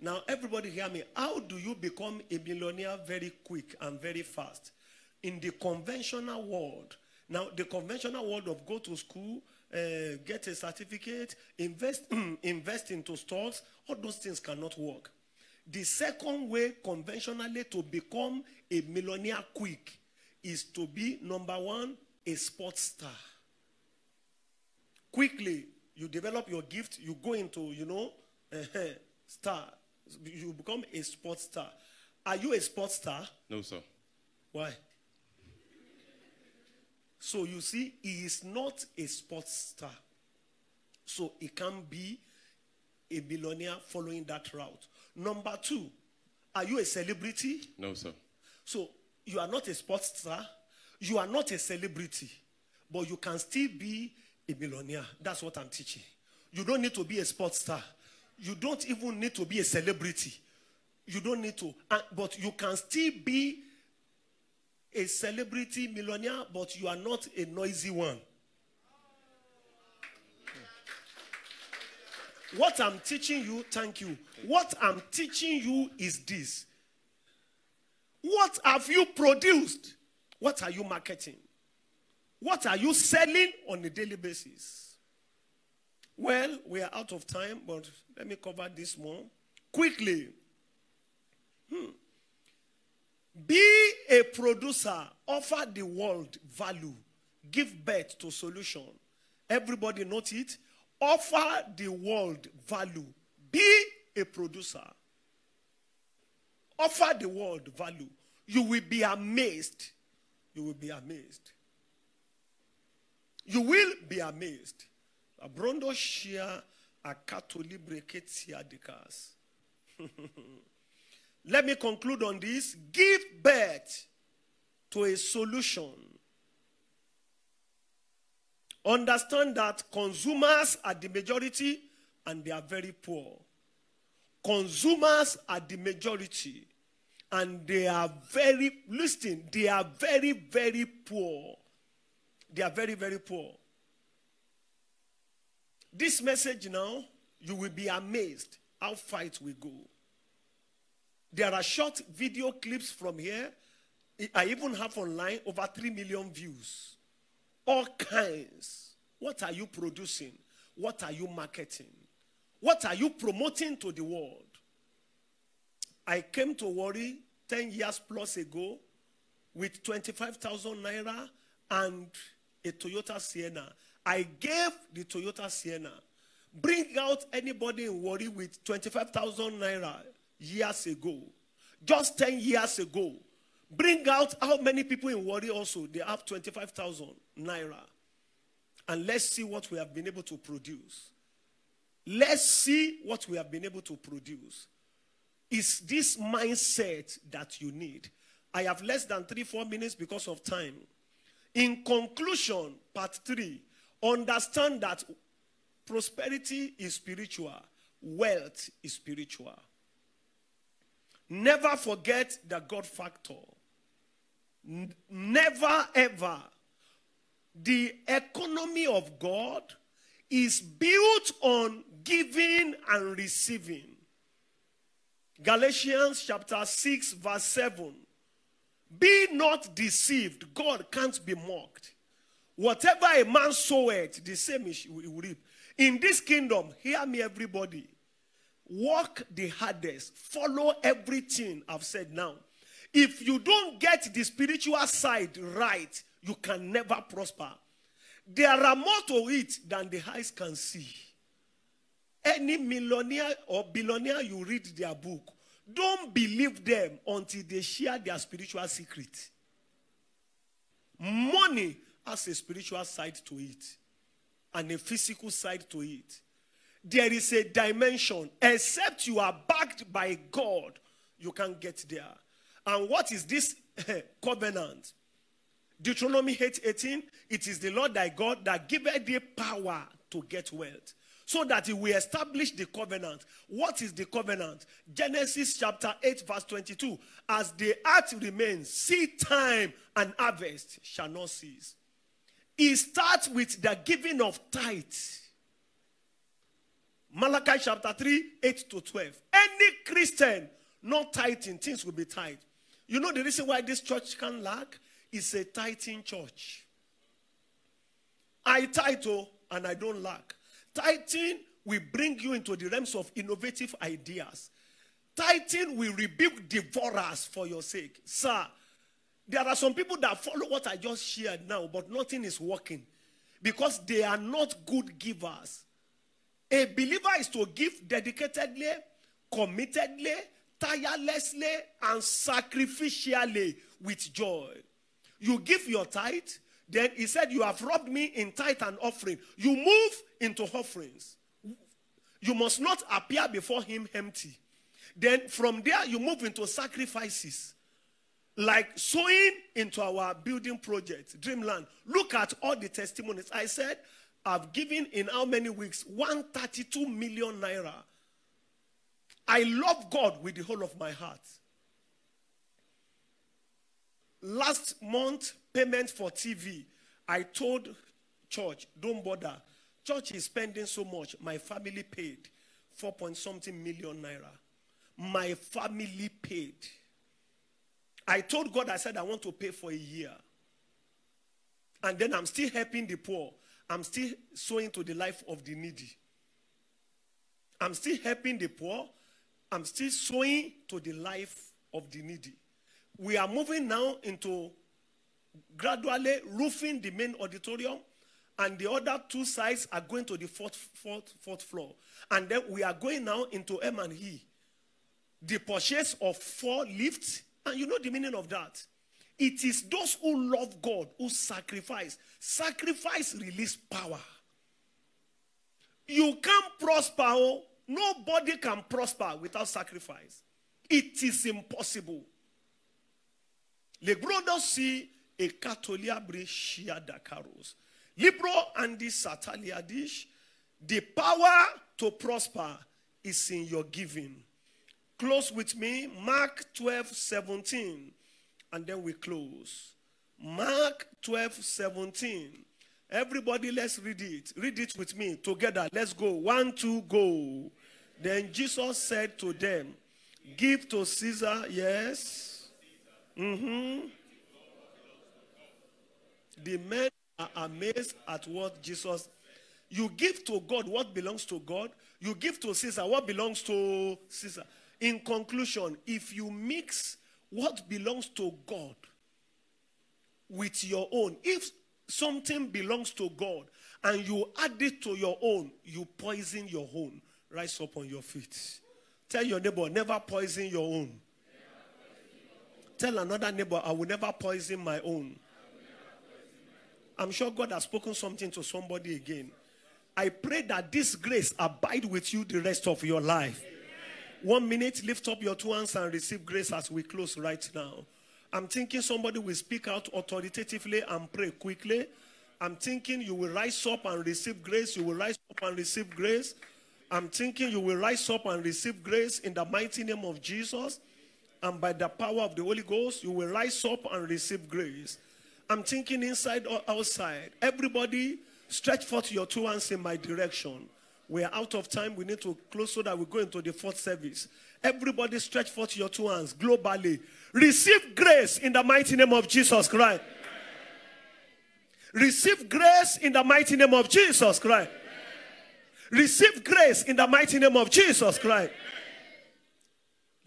Now, everybody hear me. How do you become a millionaire very quick and very fast? In the conventional world. Now, the conventional world of go to school, get a certificate, invest into stocks, all those things cannot work. The second way conventionally to become a millionaire quick is to be, number one, a sports star. Quickly, you develop your gift, you go into, star. You become a sports star. Are you a sports star? No, sir. Why? So you see, he is not a sports star. So he can't be a millionaire following that route. Number two, are you a celebrity? No, sir. So you are not a sports star. You are not a celebrity. But you can still be a millionaire. That's what I'm teaching. You don't need to be a sports star. You don't even need to be a celebrity. You don't need to. But you can still be a celebrity millionaire, but you are not a noisy one. What I'm teaching you, thank you. What I'm teaching you is this. What have you produced? What are you marketing? What are you selling on a daily basis? Well, we are out of time, but let me cover this more quickly. Be a producer. Offer the world value. Give birth to solution. Everybody note it. Offer the world value. Be a producer. Offer the world value. You will be amazed. You will be amazed. You will be amazed. Abrondo shia akato libre ketia dikas. Let me conclude on this. Give birth to a solution. Understand that consumers are the majority and they are very poor. Consumers are the majority and they are very, listen, they are very, very poor. They are very, very poor. This message now, you will be amazed how far it will go. There are short video clips from here. I even have online over 3 million views. All kinds. What are you producing? What are you marketing? What are you promoting to the world? I came to Warri 10 years plus ago with 25,000 naira and a Toyota Sienna. I gave the Toyota Sienna. Bring out anybody in Warri with 25,000 naira. Years ago, just 10 years ago, bring out how many people in Warri also, they have 25,000 naira. And let's see what we have been able to produce. Let's see what we have been able to produce. It's this mindset that you need. I have less than 3-4 minutes because of time. In conclusion, part 3, understand that prosperity is spiritual, wealth is spiritual. Never forget the God factor. Never ever. The economy of God is built on giving and receiving. Galatians chapter 6 verse 7. Be not deceived. God can't be mocked. Whatever a man soweth, the same he will reap. In this kingdom, hear me everybody, work the hardest. Follow everything I've said now. If you don't get the spiritual side right, you can never prosper. There are more to it than the eyes can see. Any millionaire or billionaire, you read their book, don't believe them until they share their spiritual secret. Money has a spiritual side to it and a physical side to it. There is a dimension. Except you are backed by God, you can't get there. And what is this covenant? Deuteronomy 8:18, it is the Lord thy God that giveth thee power to get wealth, so that he will establish the covenant. What is the covenant? Genesis chapter 8 verse 22. As the earth remains, seed time and harvest shall not cease. It starts with the giving of tithes. Malachi chapter 3, 8 to 12. Any Christian not tithing, things will be tithed. You know the reason why this church can lack? It's a tithing church. I tithe and I don't lack. Tithing will bring you into the realms of innovative ideas. Tithing will rebuke devourers for your sake. Sir, there are some people that follow what I just shared now, but nothing is working because they are not good givers. A believer is to give dedicatedly, committedly, tirelessly, and sacrificially with joy. You give your tithe, then he said, you have robbed me in tithe and offering. You move into offerings. You must not appear before him empty. Then from there, you move into sacrifices. Like sowing into our building project, Dreamland. Look at all the testimonies. I said, I've given in how many weeks? 132 million naira. I love God with the whole of my heart. Last month, payment for TV, I told church, don't bother. Church is spending so much. My family paid 4.something million naira. My family paid. I told God, I said, I want to pay for a year. And then I'm still helping the poor. I'm still sowing to the life of the needy. I'm still helping the poor. I'm still sowing to the life of the needy. We are moving now into gradually roofing the main auditorium, and the other two sides are going to the fourth floor. And then we are going now into M&E, the purchase of 4 lifts, and you know the meaning of that. It is those who love God who sacrifice. Sacrifice release power. You can't prosper. Nobody can prosper without sacrifice. It is impossible. Libro don't see a Catholic Brescia da Caros. Libro and the Satalia dish. The power to prosper is in your giving. Close with me, Mark 12:17, and then we close. Mark 12:17. Everybody, let's read it. Read it with me together. Let's go. 1, 2, go. Then Jesus said to them, "Give to Caesar, yes." The men are amazed at what Jesus. You give to God what belongs to God. You give to Caesar what belongs to Caesar. In conclusion, if you mix what belongs to God with your own, if something belongs to God and you add it to your own, you poison your own. Rise up on your feet. Tell your neighbor, never poison your own. Tell another neighbor, I will never poison my own. I'm sure God has spoken something to somebody again. I pray that this grace abide with you the rest of your life. Amen. 1 minute, lift up your 2 hands and receive grace as we close right now. I'm thinking somebody will speak out authoritatively and pray quickly. I'm thinking you will rise up and receive grace. You will rise up and receive grace. I'm thinking you will rise up and receive grace in the mighty name of Jesus. And by the power of the Holy Ghost, you will rise up and receive grace. I'm thinking inside or outside. Everybody, stretch forth your two hands in my direction. We are out of time. We need to close so that we go into the fourth service. Everybody, stretch forth your two hands globally. Receive grace in the mighty name of Jesus Christ. Receive grace in the mighty name of Jesus Christ. Receive grace in the mighty name of Jesus Christ.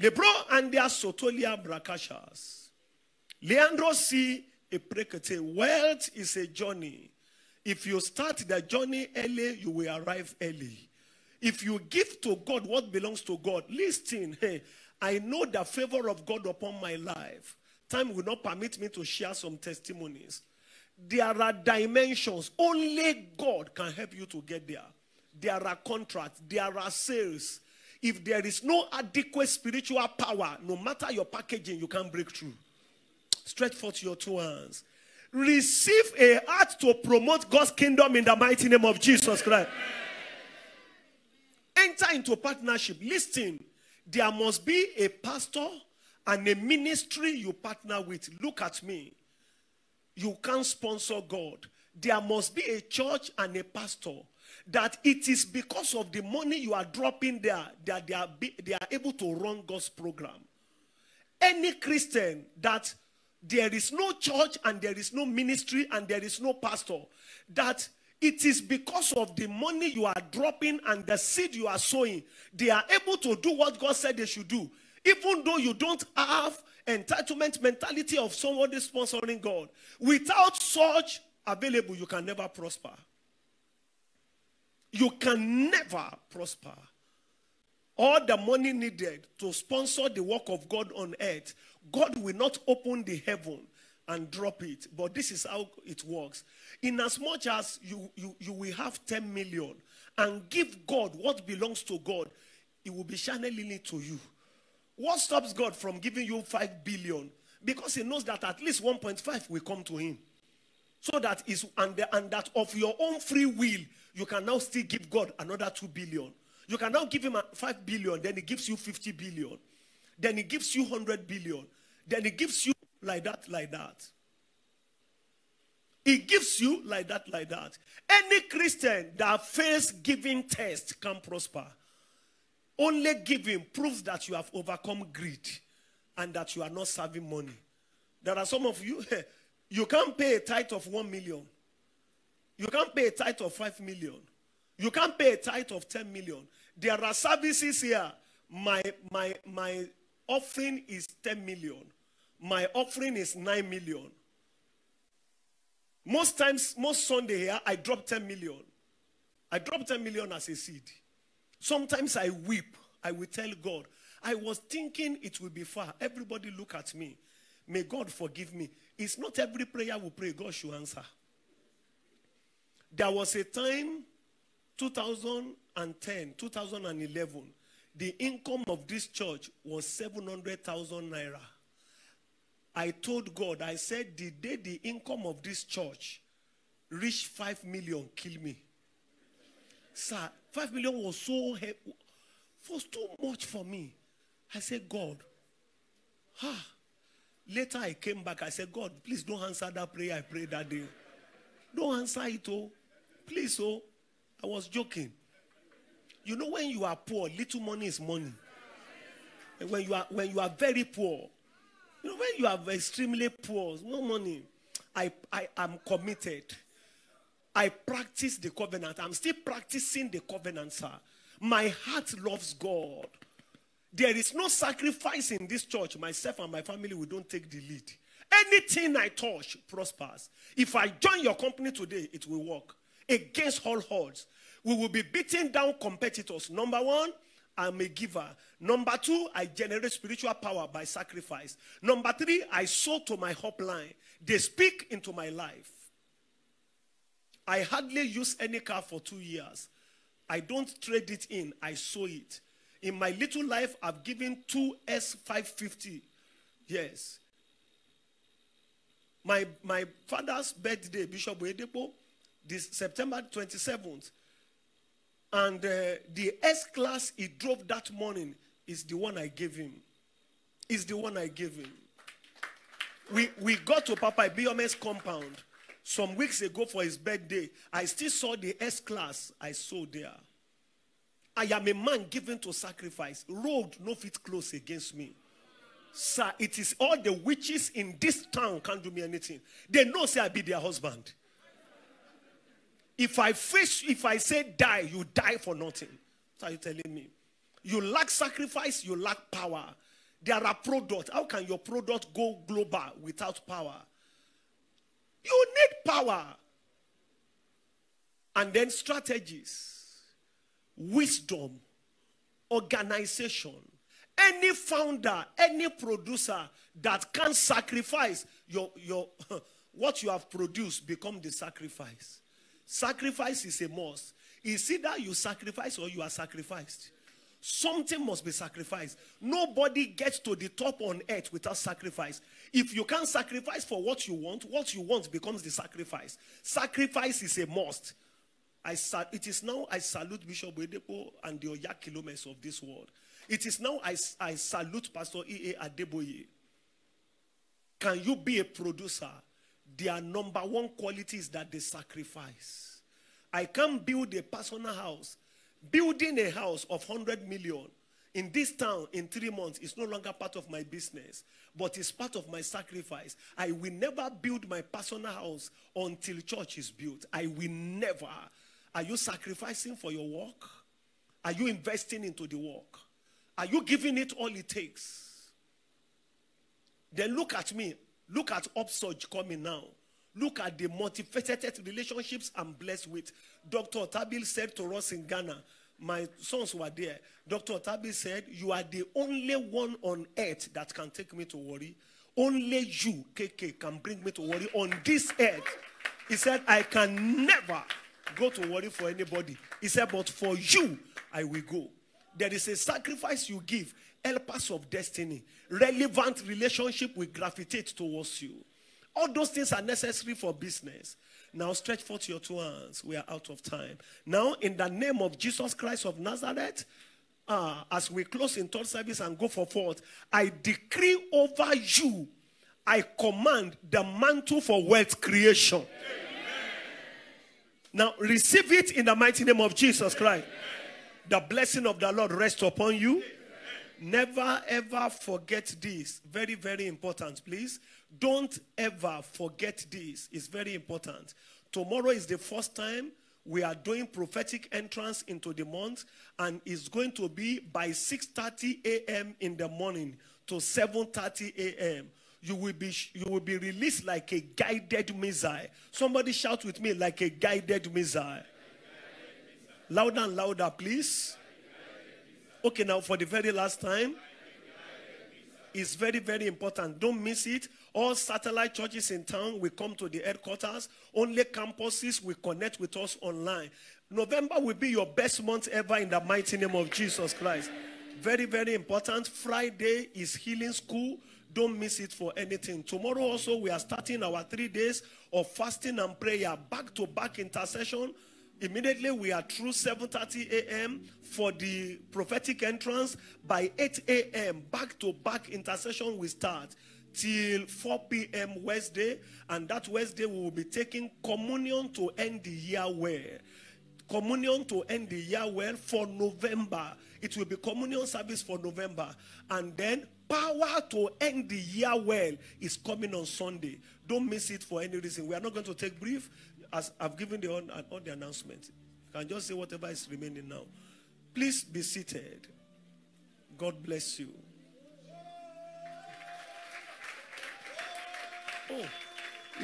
Lebro and their sotolia brakashas. Leandro C. A precate. Wealth is a journey. If you start the journey early, you will arrive early. If you give to God what belongs to God, listen, hey, I know the favor of God upon my life. Time will not permit me to share some testimonies. There are dimensions. Only God can help you to get there. There are contracts. There are sales. If there is no adequate spiritual power, no matter your packaging, you can't break through. Stretch forth your two hands. Receive a heart to promote God's kingdom in the mighty name of Jesus Christ. Enter into partnership. Listen, there must be a pastor and a ministry you partner with. Look at me. You can't sponsor God. There must be a church and a pastor that it is because of the money you are dropping there that they are able to run God's program. Any Christian that there is no church and there is no ministry and there is no pastor, that it is because of the money you are dropping and the seed you are sowing, they are able to do what God said they should do. Even though you don't have entitlement mentality of somebody sponsoring God, without such available, you can never prosper. You can never prosper. All the money needed to sponsor the work of God on earth, God will not open the heaven and drop it. But this is how it works. In as much as you will have 10 million and give God what belongs to God, it will be channeling it to you. What stops God from giving you 5 billion? Because he knows that at least 1.5 will come to him. So that is, and that of your own free will, you can now still give God another 2 billion. You can now give him 5 billion, then he gives you 50 billion. Then he gives you 100 billion. Then he gives you like that, like that. He gives you like that, like that. Any Christian that fails giving test can prosper. Only giving proves that you have overcome greed and that you are not serving money. There are some of you, you can't pay a tithe of 1 million. You can't pay a tithe of 5 million. You can't pay a tithe of 10 million. There are services here. My offering is 10 million. My offering is 9 million. Most times, most Sunday here, I drop 10 million. I drop 10 million as a seed. Sometimes I weep. I will tell God, I was thinking it will be far. Everybody look at me. May God forgive me. It's not every prayer we pray God should answer. There was a time, 2010, 2011, the income of this church was 700,000 naira. I told God, I said, the day the income of this church reached 5 million, kill me. Sir, 5 million was so heavy, was too much for me. I said, God. Later I came back, I said, God, please don't answer that prayer I prayed that day. Don't answer it, oh. Please, oh. I was joking. You know, when you are poor, little money is money. And when you are very poor, you know, when you are extremely poor, no money. I am committed. I practice the covenant. I'm still practicing the covenant, sir. My heart loves God. There is no sacrifice in this church. Myself and my family, we don't take the lead. Anything I touch prospers. If I join your company today, it will work. Against all odds, we will be beating down competitors. Number one, I'm a giver. Number two, I generate spiritual power by sacrifice. Number three, I sow to my upline. They speak into my life. I hardly use any car for 2 years. I don't trade it in. I sow it. In my little life, I've given two S550. Yes. My father's birthday, Bishop Oyedepo, this September 27th, and the S-Class he drove that morning is the one I gave him. Is the one I gave him. We got to Papa Ibiyeomie's compound some weeks ago for his birthday. I still saw the S-Class I saw there. I am a man given to sacrifice. Road no fit close against me. Sir, it is all the witches in this town can't do me anything. They know say I be their husband. If I say die, you die for nothing. What are you telling me? You lack sacrifice, you lack power. There are products. How can your product go global without power? You need power. And then strategies, wisdom, organization. Any founder, any producer that can sacrifice your what you have produced become the sacrifice. Sacrifice is a must. It's either you sacrifice or you are sacrificed. Something must be sacrificed. Nobody gets to the top on earth without sacrifice. If you can't sacrifice for what you want becomes the sacrifice. Sacrifice is a must. It is now I salute Bishop Oyedepo and the Oyakilomes of this world. It is now I salute Pastor E.A. Adeboye. Can you be a producer? Their number one quality is that they sacrifice. I can't build a personal house. Building a house of 100 million in this town in 3 months is no longer part of my business, but it's part of my sacrifice. I will never build my personal house until church is built. I will never. Are you sacrificing for your work? Are you investing into the work? Are you giving it all it takes? Then look at me. Look at upsurge coming now. Look at the motivated relationships I'm blessed with. Dr. Otabil said to us in Ghana, my sons were there. Dr. Otabil said, you are the only one on earth that can take me to Warri. Only you, KK, can bring me to Warri on this earth. He said, I can never go to Warri for anybody. He said, but for you, I will go. There is a sacrifice you give, helpers of destiny. Relevant relationship will gravitate towards you. All those things are necessary for business. Now stretch forth your two hands. We are out of time. Now in the name of Jesus Christ of Nazareth, as we close in third service and go for fourth, I decree over you, I command the mantle for wealth creation. Amen. Now receive it in the mighty name of Jesus Christ. Amen. The blessing of the Lord rests upon you. Never ever forget this. Very, very important, please. Don't ever forget this. It's very important. Tomorrow is the first time we are doing prophetic entrance into the month, and it's going to be by 6:30 a.m. in the morning to 7:30 a.m. You will be released like a guided missile. Somebody shout with me, like a guided missile. Louder and louder, please. Okay, now for the very last time. It's very, very important. Don't miss it. All satellite churches in town will come to the headquarters. Only campuses will connect with us online. November will be your best month ever in the mighty name of Jesus Christ. Very, very important. Friday is healing school. Don't miss it for anything. Tomorrow also we are starting our 3 days of fasting and prayer. Back-to-back intercession. Immediately, we are through 7:30 a.m. for the prophetic entrance. By 8 a.m., back-to-back intercession will start till 4 p.m. Wednesday. And that Wednesday, we will be taking communion to end the year well. Communion to end the year well for November. It will be communion service for November. And then power to end the year well is coming on Sunday. Don't miss it for any reason. We are not going to take brief. As I've given all the announcements, you can just say whatever is remaining now. Please be seated. God bless you. Oh,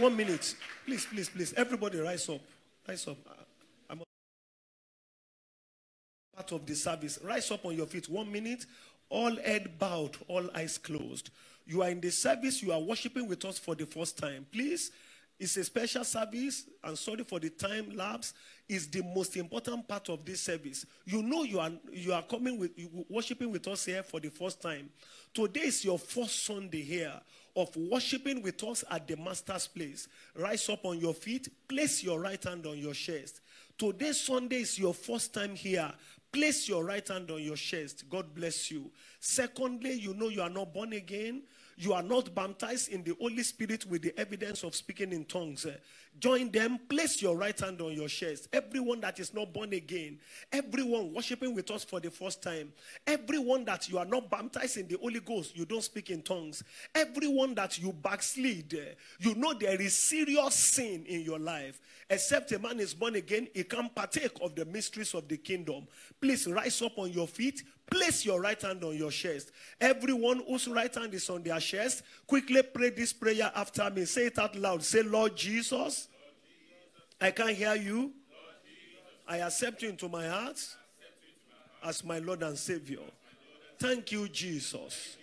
1 minute. Please, please, please. Everybody rise up. Rise up. I'm part of the service. Rise up on your feet. 1 minute. All head bowed, all eyes closed. You are in the service. You are worshiping with us for the first time. Please. It's a special service, and sorry for the time lapse. It's the most important part of this service. You know you are worshiping with us here for the first time. Today is your first Sunday here. of worshiping with us at the Master's Place. Rise up on your feet. Place your right hand on your chest. Today, Sunday, is your first time here. Place your right hand on your chest. God bless you. Secondly, you know you are not born again. You are not baptized in the Holy Spirit with the evidence of speaking in tongues. Join them. Place your right hand on your chest. Everyone that is not born again, everyone worshiping with us for the first time, everyone that you are not baptized in the Holy Ghost, you don't speak in tongues, everyone that you backslid, you know there is serious sin in your life. Except a man is born again, he can't partake of the mysteries of the kingdom. Please rise up on your feet. Place your right hand on your chest. Everyone whose right hand is on their chest, quickly pray this prayer after me. Say it out loud. Say, Lord Jesus, Lord Jesus, I can hear you. I accept you into my heart as my Lord and Savior. Thank you, Jesus,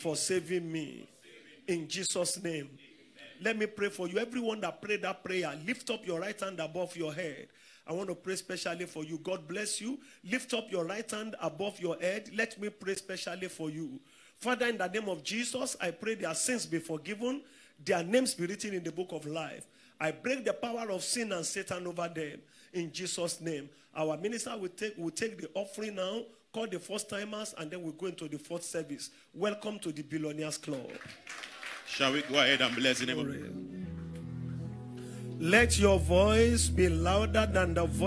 for saving me. In Jesus' name. Let me pray for you. Everyone that prayed that prayer, lift up your right hand above your head. I want to pray specially for you. God bless you. Lift up your right hand above your head. Let me pray specially for you. Father, in the name of Jesus, I pray their sins be forgiven, their names be written in the book of life. I break the power of sin and Satan over them. In Jesus' name. Our minister will take the offering now, call the first timers, and then we'll go into the fourth service. Welcome to the Billionaires Club. Shall we go ahead and bless the name of God? Let your voice be louder than the voice.